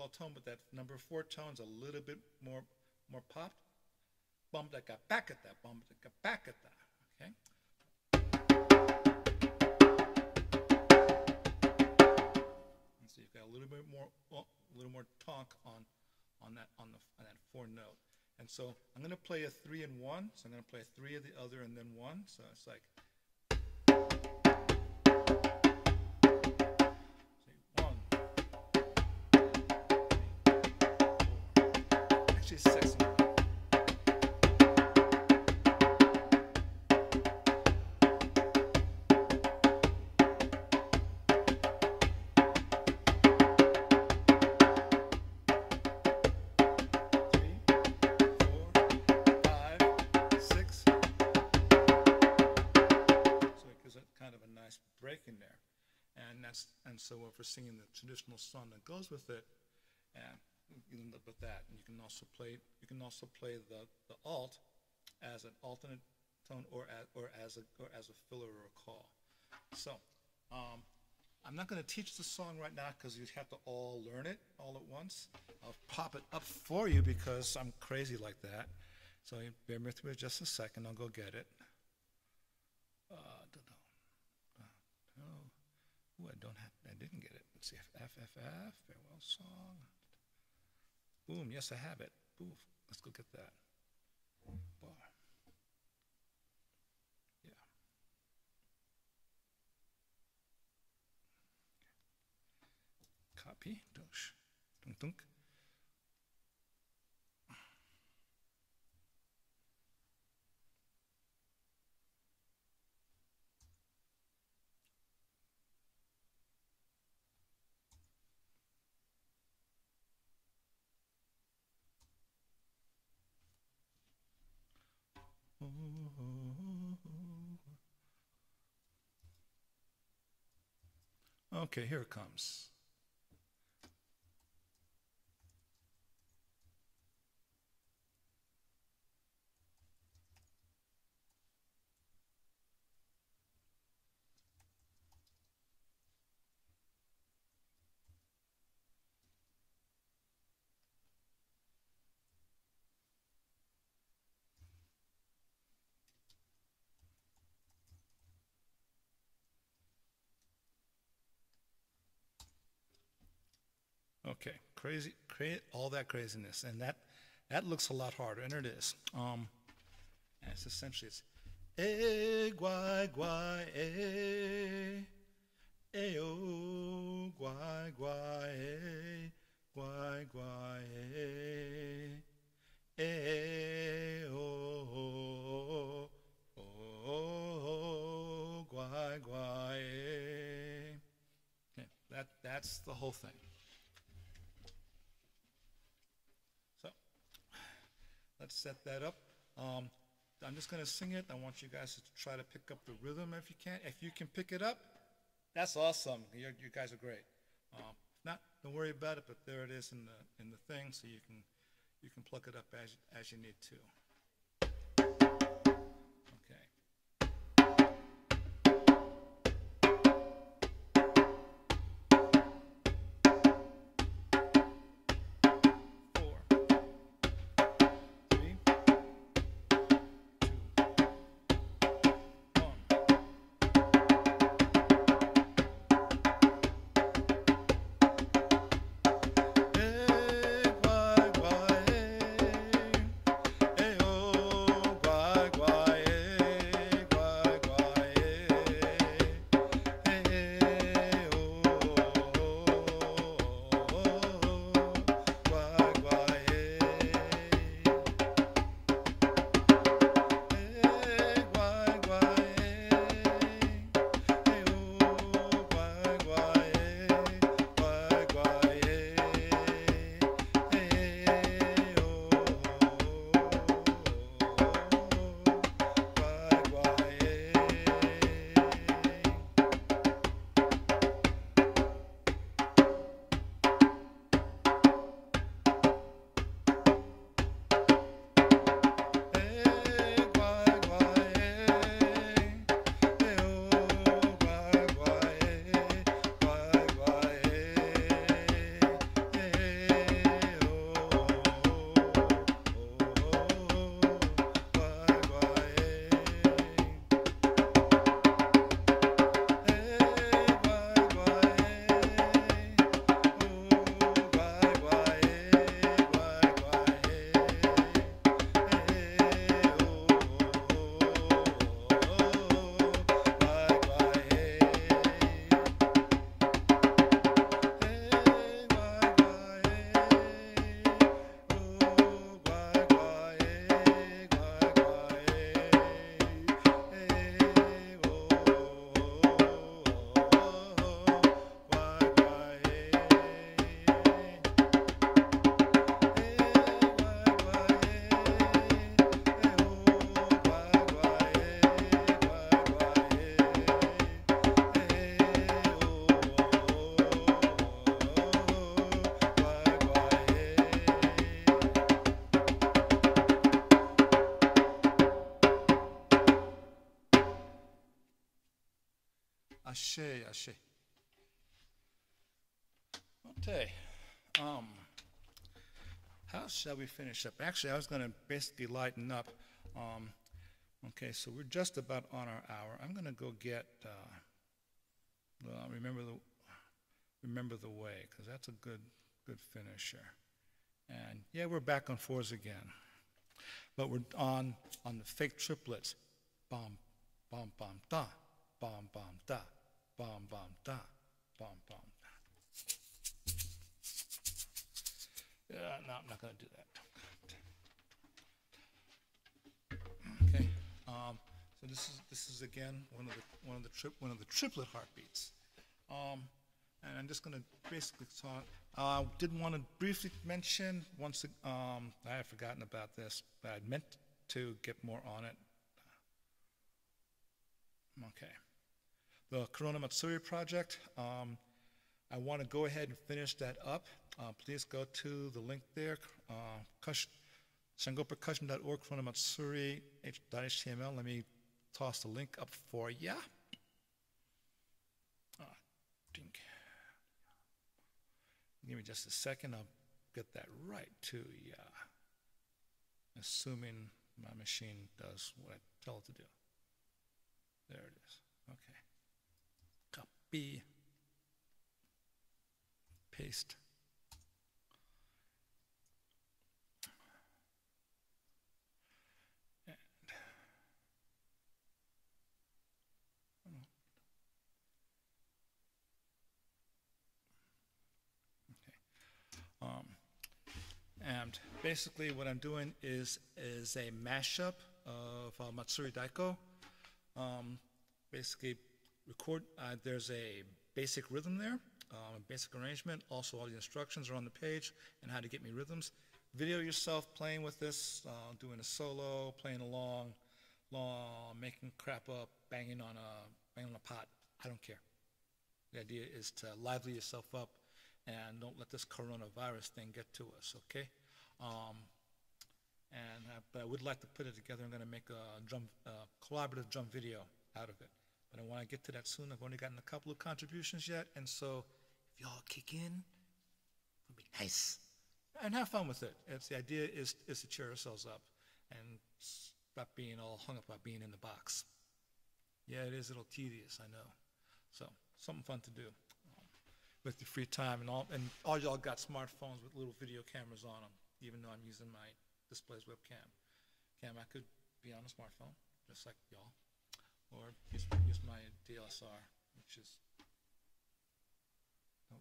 all tone, but that number four tone's a little bit more popped. Bum da ga back at that, bum da ga back at that. Okay. And so you've got a little bit more, a little more tonk on that four note. And so I'm going to play a 3 and 1. So I'm going to play 3 of the other and then 1. So it's like. She's 6. So if we're singing the traditional song that goes with it, and you end up with that, and you can also play. You can also play the alt as an alternate tone, or as a filler or a call. So I'm not going to teach the song right now because you'd have to all learn it all at once. I'll pop it up for you because I'm crazy like that. So bear with me just a second. I'll go get it. Oh, I don't have. I didn't get it. Let's see. FFF farewell song. Boom, yes, I have it. Oof, let's go get that. Bar. Yeah. Copy. Dosh. Dunk, dunk. Okay, here it comes. all that craziness, and that looks a lot harder, and it is. And it's essentially it's e guai guai e e o guai guai e guai guai e e o o guai guai e. Okay, that's the whole thing. Let's set that up. I'm just gonna sing it. I want you guys to try to pick up the rhythm if you can. If you can pick it up, that's awesome. You guys are great. If not, don't worry about it. But there it is in the thing, so you can pluck it up as you need to. Ashe, Ashe. Okay. How shall we finish up? Actually, I was going to basically lighten up. Okay, so we're just about on our hour. I'm going to go get remember the way, because that's a good finisher. And yeah, we're back on fours again, but we're on the fake triplets. Bom, bom, bom, da, bom, bom, da. Bom, bom, da, bom, bom, da. No, I'm not going to do that. Okay. So this is again one of the triplet heartbeats. And I'm just going to basically talk. I did want to briefly mention once. I had forgotten about this, but I meant to get more on it. Okay. The Corona Matsuri project, I want to go ahead and finish that up. Please go to the link there, shangopercussion.org, coronamatsuri.html. Let me toss the link up for ya. Dink. Give me just a second, I'll get that right to ya. Assuming my machine does what I tell it to do. There it is, okay. Copy, paste, And basically what I'm doing is a mashup of Matsuri Daiko. Basically record, there's a basic rhythm there, a basic arrangement. Also all the instructions are on the page and how to get me rhythms. Video yourself playing with this, doing a solo, playing along, making crap up, banging on a pot. I don't care. The idea is to lively yourself up and don't let this coronavirus thing get to us, okay? But I would like to put it together. I'm going to make a collaborative drum video out of it. But I want to get to that soon. I've only gotten a couple of contributions yet. And so if y'all kick in, it'll be nice. And have fun with it. It's, the idea is to cheer ourselves up and stop being all hung up about being in the box. Yeah, it is a little tedious, I know. So something fun to do with your free time, and all y'all got smartphones with little video cameras on them. Even though I'm using my display's webcam, I could be on a smartphone just like y'all, or use my DSLR, which is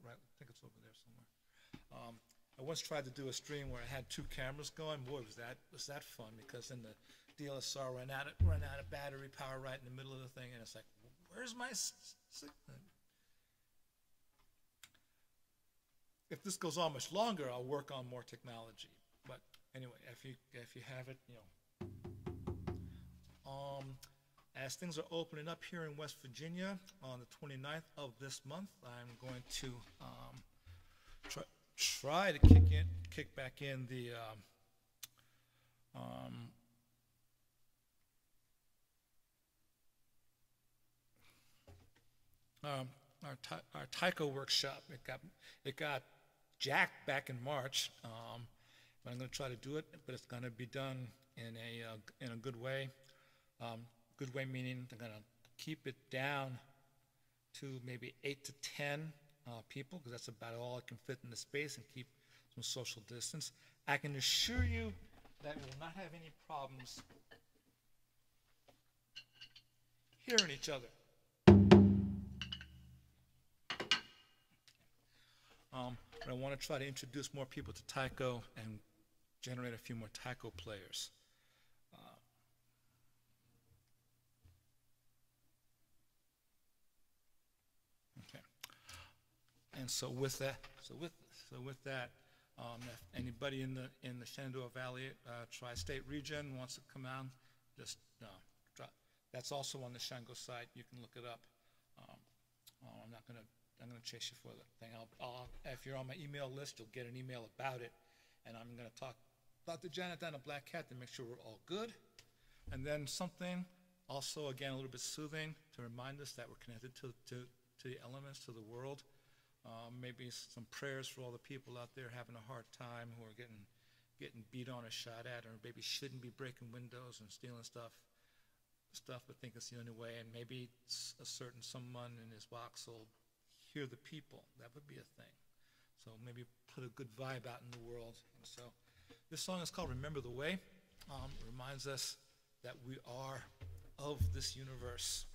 right. I think it's over there somewhere. I once tried to do a stream where I had two cameras going. Boy, was that fun, because then the DSLR ran out of battery power right in the middle of the thing, and it's like, where's my signal? If this goes on much longer, I'll work on more technology. But anyway, if you have it, you know. As things are opening up here in West Virginia on the 29th of this month, I'm going to try to kick back in the our taiko workshop. It got Jack back in March, but I'm going to try to do it, but it's going to be done in a good way. Good way meaning they're going to keep it down to maybe 8 to 10 people, because that's about all I can fit in the space, and keep some social distance. I can assure you that we will not have any problems hearing each other. But I want to try to introduce more people to taiko and generate a few more taiko players. Okay. And so with that, if anybody in the Shenandoah Valley tri-state region wants to come out, just that's also on the Shango site. You can look it up. I'm going to chase you for that thing. If you're on my email list, you'll get an email about it, and I'm going to talk about the Janet down at Black Cat to make sure we're all good. And then something also, again, a little bit soothing to remind us that we're connected to the elements, to the world. Maybe some prayers for all the people out there having a hard time, who are getting beat on or shot at, or maybe shouldn't be breaking windows and stealing stuff, but think it's the only way. And maybe a certain someone in his voxel hear the people. That would be a thing. So maybe put a good vibe out in the world. And so this song is called Remember the Way. It reminds us that we are of this universe,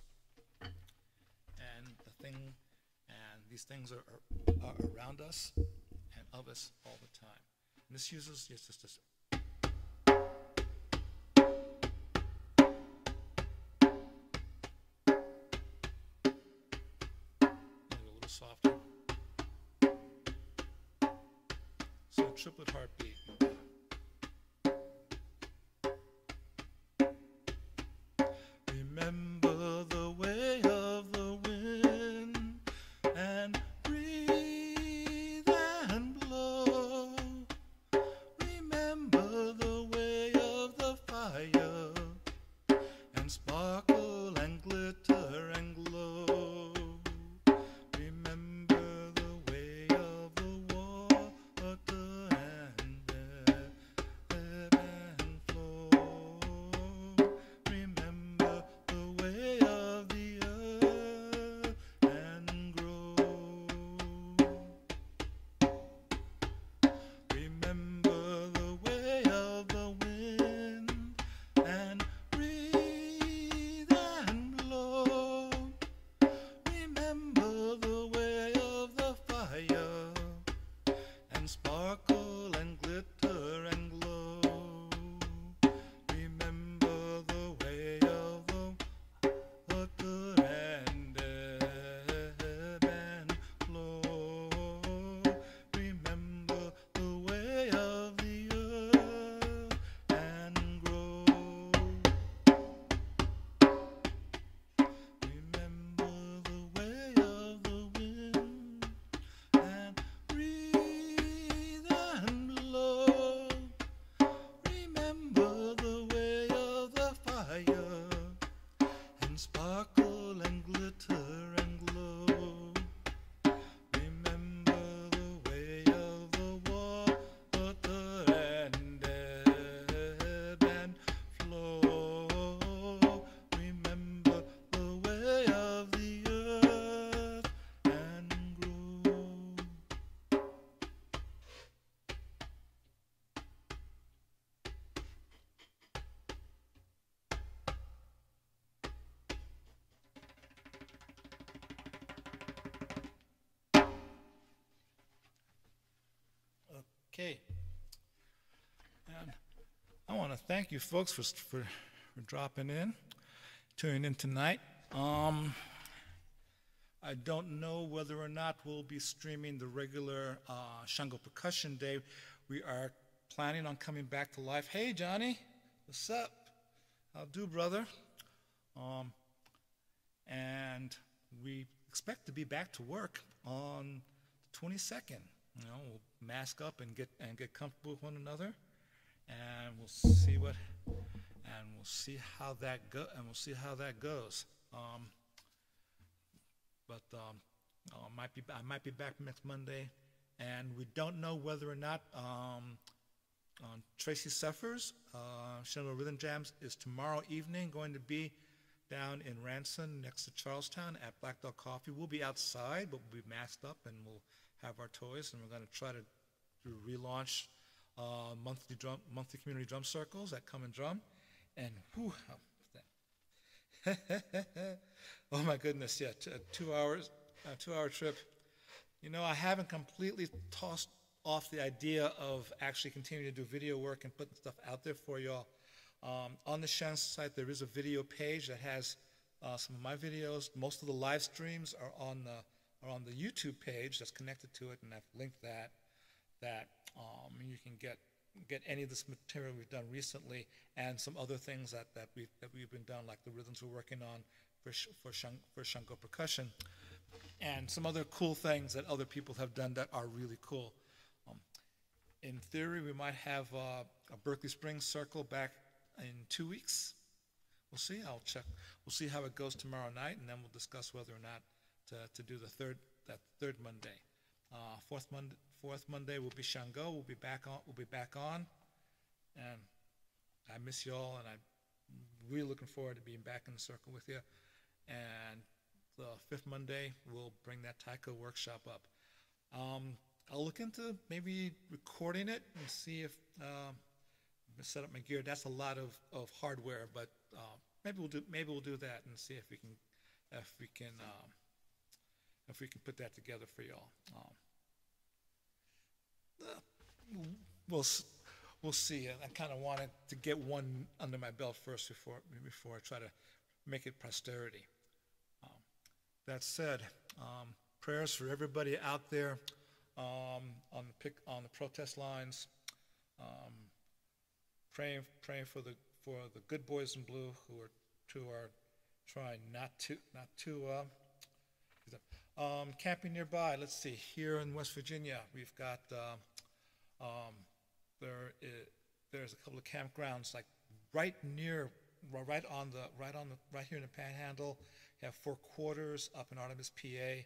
and these things are around us and of us all the time. And this uses, it's just this. Softer. So a triplet heartbeat. Remember the way of the wind, and breathe and blow. Remember the way of the fire, and sparkle and glitter and glow. Remember the way of the water and air. Okay. And I want to thank you folks for dropping in, tuning in tonight. I don't know whether or not we'll be streaming the regular Shango Percussion Day. We are planning on coming back to life. Hey, Johnny, what's up? How do, brother? And we expect to be back to work on the 22nd. You know, we'll mask up and get comfortable with one another, and we'll see how that goes. I might be back next Monday, and we don't know whether or not Tracy Seffers, Shenandoah Rhythm Jams, is tomorrow evening going to be down in Ransom next to Charlestown at Black Dog Coffee. We'll be outside, but we'll be masked up, and we'll have our toys, and we're going to try to relaunch monthly community drum circles at Come and Drum, and whew, oh my goodness, yeah, a two-hour trip. You know, I haven't completely tossed off the idea of actually continuing to do video work and putting stuff out there for y'all. On the Shan site, there is a video page that has some of my videos. Most of the live streams are on the YouTube page that's connected to it, and I've linked that. You can get any of this material we've done recently, and some other things that we've been done, like the rhythms we're working on for Shango percussion, and some other cool things that other people have done that are really cool. In theory, we might have a Berkeley Springs circle back in 2 weeks. We'll see. I'll check. We'll see how it goes tomorrow night, and then we'll discuss whether or not to do that third Monday. Fourth Monday will be Shango. We'll be back on, and I miss you all, and I'm really looking forward to being back in the circle with you. And the fifth Monday, we'll bring that taiko workshop up. I'll look into maybe recording it and see if set up my gear. That's a lot of hardware, but maybe we'll do that and see if we can put that together for y'all. We'll see. I kind of wanted to get one under my belt first before I try to make it posterity. That said, prayers for everybody out there on the protest lines. Praying for the good boys in blue who are trying not to camping nearby. Let's see. Here in West Virginia, we've got there's a couple of campgrounds like right here in the Panhandle. You have Four Quarters up in Artemis, PA,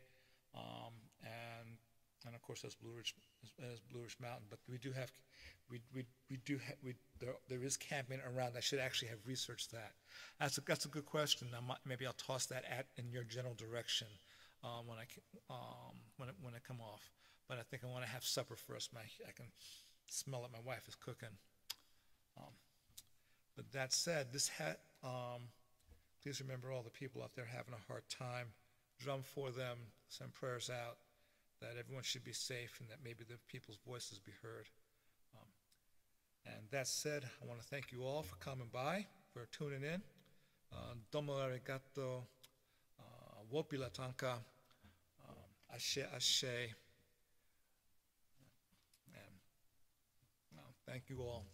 and of course there's Blue Ridge Mountain. But there is camping around. I should actually have researched that. That's a good question. Maybe I'll toss that in your general direction. When I come off, but I think I want to have supper first. I can smell it. My wife is cooking. But that said, please remember all the people out there having a hard time. Drum for them. Send prayers out that everyone should be safe and that maybe the people's voices be heard. And that said, I want to thank you all for coming by, for tuning in. Domo arigato, wopila tanka. Ashe, ashe. And thank you all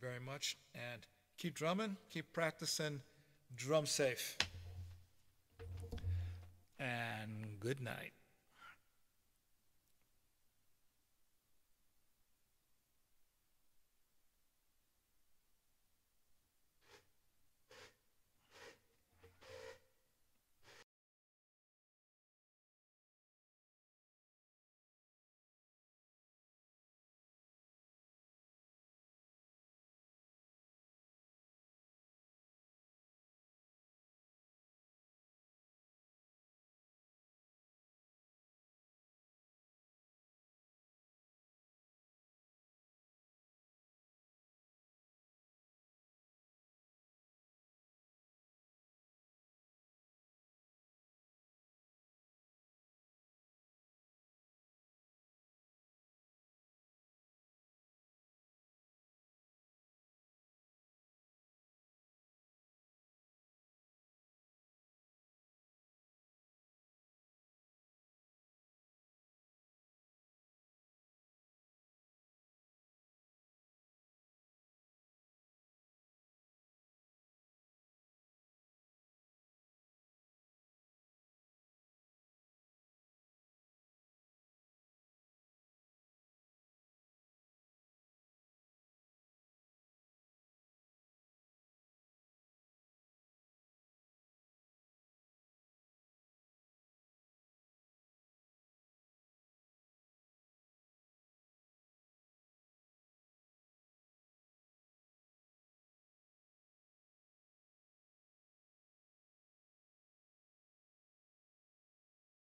very much. And keep drumming, keep practicing, drum safe. And good night.